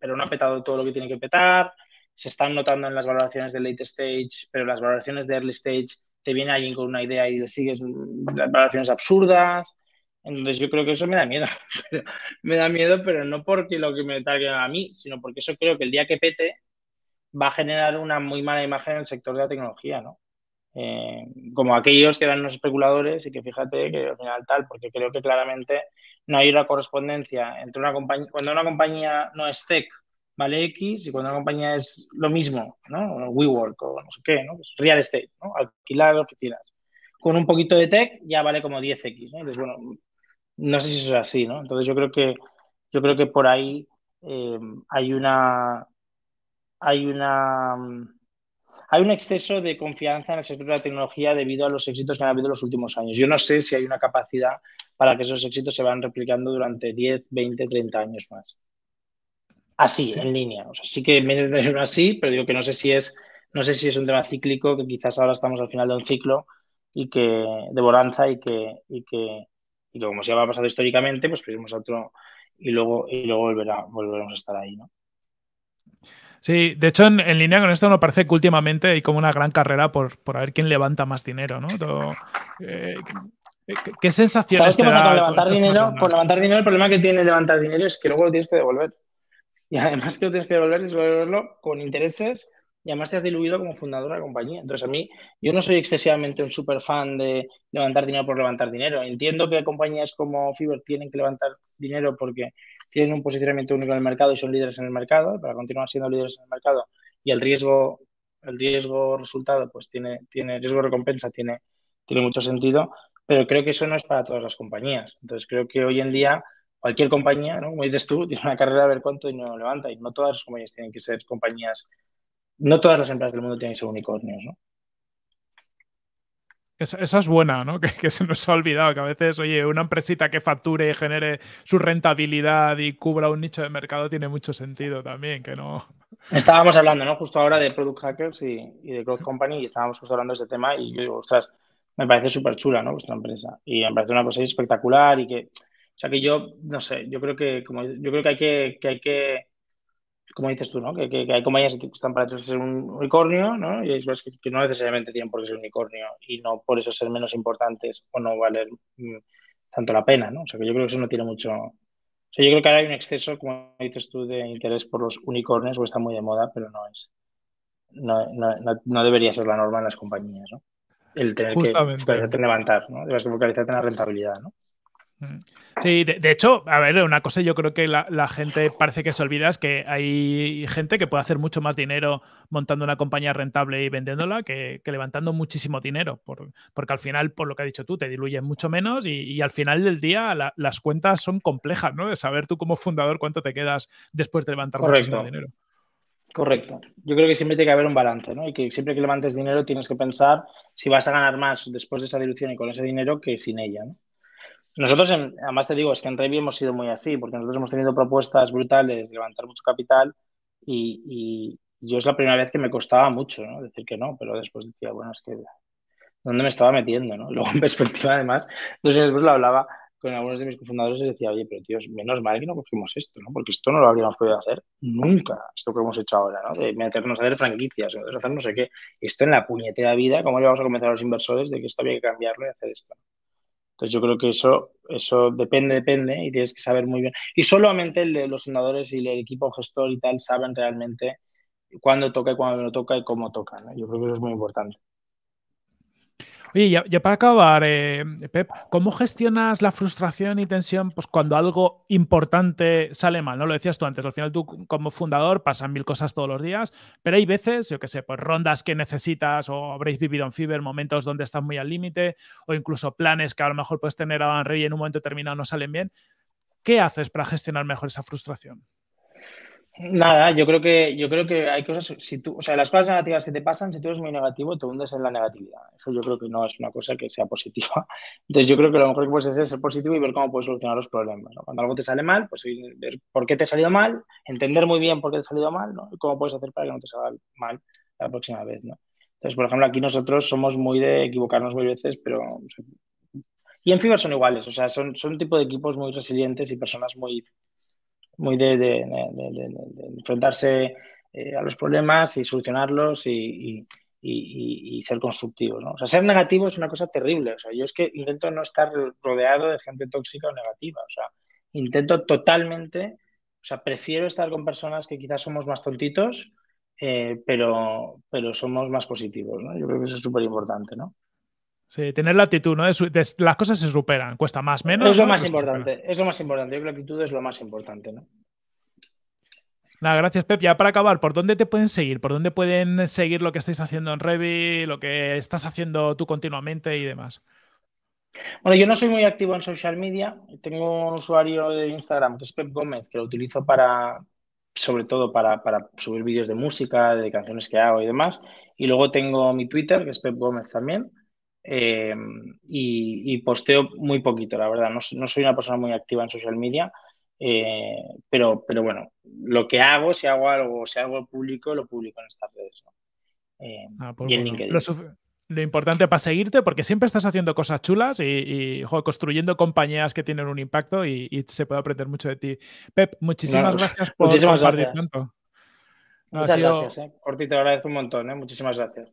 pero no ha petado todo lo que tiene que petar. Se están notando en las valoraciones de late stage, pero las valoraciones de early stage... te viene alguien con una idea y le sigues valoraciones absurdas. Entonces yo creo que eso me da miedo. Me da miedo, pero no porque lo que me targue a mí, sino porque eso creo que el día que pete, va a generar una muy mala imagen en el sector de la tecnología, ¿no? Como aquellos que eran unos especuladores y que fíjate que al final tal, porque creo que claramente no hay una correspondencia entre una compañía, cuando una compañía no es tech vale X y cuando una compañía es lo mismo, ¿no? WeWork o no sé qué, ¿no? Pues real estate, ¿no? Alquilar oficinas. Con un poquito de tech ya vale como 10X, ¿no? Entonces, bueno, no sé si eso es así, ¿no? Entonces yo creo que por ahí hay un exceso de confianza en el sector de la tecnología debido a los éxitos que han habido en los últimos años. Yo no sé si hay una capacidad para que esos éxitos se van replicando durante 10, 20, 30 años más. Así, sí. En línea. O sea, sí que me interesa así, pero digo que no sé si es un tema cíclico, que quizás ahora estamos al final de un ciclo y que de bonanza y que como se ha pasado históricamente, pues pedimos otro y luego volveremos a estar ahí, ¿no? Sí, de hecho, en línea con esto, me parece que últimamente hay como una gran carrera por a ver quién levanta más dinero, ¿no? ¿Qué sensación? ¿Sabes qué pasa con levantar dinero? Por levantar dinero, el problema que tiene levantar dinero es que luego lo tienes que devolver. Y además que lo tienes que devolverlo con intereses y además te has diluido como fundador de la compañía. Entonces, a mí, yo no soy excesivamente un super fan de levantar dinero por levantar dinero. Entiendo que compañías como Fever tienen que levantar dinero porque tienen un posicionamiento único en el mercado y son líderes en el mercado, para continuar siendo líderes en el mercado, y el riesgo resultado, pues tiene riesgo recompensa, tiene mucho sentido, pero creo que eso no es para todas las compañías. Entonces creo que hoy en día cualquier compañía, ¿no? Como dices tú, tiene una carrera a ver cuánto y no levanta, y no todas las compañías tienen que ser compañías, no todas las empresas del mundo tienen que ser unicornios, ¿no? Esa es buena, ¿no? Que se nos ha olvidado que a veces, oye, una empresita que facture y genere su rentabilidad y cubra un nicho de mercado tiene mucho sentido también, que no... Estábamos hablando, ¿no? Justo ahora de Product Hackers y de Growth Company, y estábamos justo hablando de este tema y yo digo, ostras, me parece súper chula, ¿no? Vuestra empresa. Y me parece una cosa espectacular y que... O sea, que yo, no sé, yo creo que hay que como dices tú, ¿no? Que hay compañías que están para ser un unicornio, ¿no? Y es que no necesariamente tienen por qué ser unicornio y no por eso ser menos importantes o no valer tanto la pena, ¿no? O sea, que yo creo que eso no tiene mucho... O sea, yo creo que ahora hay un exceso, como dices tú, de interés por los unicornios, o está muy de moda, pero no debería ser la norma en las compañías, ¿no? El tener justamente que levantar, ¿no? Debes focalizarte en la rentabilidad, ¿no? Sí, de hecho, a ver, una cosa yo creo que la gente parece que se olvida es que hay gente que puede hacer mucho más dinero montando una compañía rentable y vendiéndola que levantando muchísimo dinero, porque al final, por lo que has dicho tú, te diluyen mucho menos y al final del día las cuentas son complejas, ¿no? De saber tú como fundador cuánto te quedas después de levantar muchísimo dinero. Correcto. Yo creo que siempre tiene que haber un balance, ¿no? Y que siempre que levantes dinero tienes que pensar si vas a ganar más después de esa dilución y con ese dinero que sin ella, ¿no? Nosotros, además te digo, es que en Reby hemos sido muy así, porque nosotros hemos tenido propuestas brutales de levantar mucho capital y yo es la primera vez que me costaba mucho, ¿no? Decir que no, pero después decía, bueno, es que ¿dónde me estaba metiendo, no? Luego en perspectiva, además, 2 años después lo hablaba con algunos de mis cofundadores y decía, oye, pero tíos, menos mal que no cogimos esto, ¿no? Porque esto no lo habríamos podido hacer nunca, esto que hemos hecho ahora, ¿no? De meternos a hacer franquicias, de hacer no sé qué. Esto en la puñetera vida, ¿cómo le vamos a convencer a los inversores de que esto había que cambiarlo y hacer esto? Entonces yo creo que eso depende y tienes que saber muy bien. Y solamente los fundadores y el equipo gestor y tal saben realmente cuándo toca y cuándo no toca y cómo toca, ¿no? Yo creo que eso es muy importante. Oye, ya para acabar, Pep, ¿cómo gestionas la frustración y tensión pues, cuando algo importante sale mal? ¿No? Lo decías tú antes, al final tú como fundador pasan 1000 cosas todos los días, pero hay veces, yo qué sé, pues rondas que necesitas o habréis vivido en Fever, momentos donde estás muy al límite o incluso planes que a lo mejor puedes tener a Reby y en un momento determinado no salen bien. ¿Qué haces para gestionar mejor esa frustración? Nada, yo creo que hay cosas, si tú, o sea, las cosas negativas que te pasan, si tú eres muy negativo, te hundes en la negatividad. Eso yo creo que no es una cosa que sea positiva. Entonces yo creo que lo mejor que puedes hacer es ser positivo y ver cómo puedes solucionar los problemas, ¿no? Cuando algo te sale mal, pues ver por qué te ha salido mal, entender muy bien por qué te ha salido mal, ¿no? Y cómo puedes hacer para que no te salga mal la próxima vez, ¿no? Entonces, por ejemplo, aquí nosotros somos muy de equivocarnos muy veces, pero... O sea, y en Fever son iguales, o sea, son un tipo de equipos muy resilientes y personas muy de enfrentarse a los problemas y solucionarlos y ser constructivos, ¿no? O sea, ser negativo es una cosa terrible. O sea, yo es que intento no estar rodeado de gente tóxica o negativa. O sea, intento totalmente... O sea, prefiero estar con personas que quizás somos más tontitos pero somos más positivos, ¿no? Yo creo que eso es súper importante, ¿no? Sí, tener la actitud, ¿no? Las cosas se superan, cuesta más, menos. Es lo más importante, es lo más importante. Yo creo que la actitud es lo más importante, ¿no? Nada, gracias, Pep. Ya para acabar, ¿por dónde te pueden seguir? ¿Por dónde pueden seguir lo que estáis haciendo en Reby, lo que estás haciendo tú continuamente y demás? Bueno, yo no soy muy activo en social media. Tengo un usuario de Instagram que es Pep Gómez, que lo utilizo sobre todo para subir vídeos de música, de canciones que hago y demás. Y luego tengo mi Twitter, que es Pep Gómez también. Y posteo muy poquito, la verdad. No soy una persona muy activa en social media. Pero bueno, lo que hago, si hago público, lo publico en estas redes, ¿no? Y en LinkedIn. Lo importante para seguirte, porque siempre estás haciendo cosas chulas y construyendo compañías que tienen un impacto y se puede aprender mucho de ti. Pep, muchísimas gracias por compartir tanto. Muchas gracias. Corti, te agradezco un montón. Muchísimas gracias.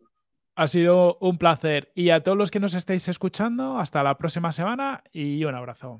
Ha sido un placer. Y a todos los que nos estáis escuchando, hasta la próxima semana y un abrazo.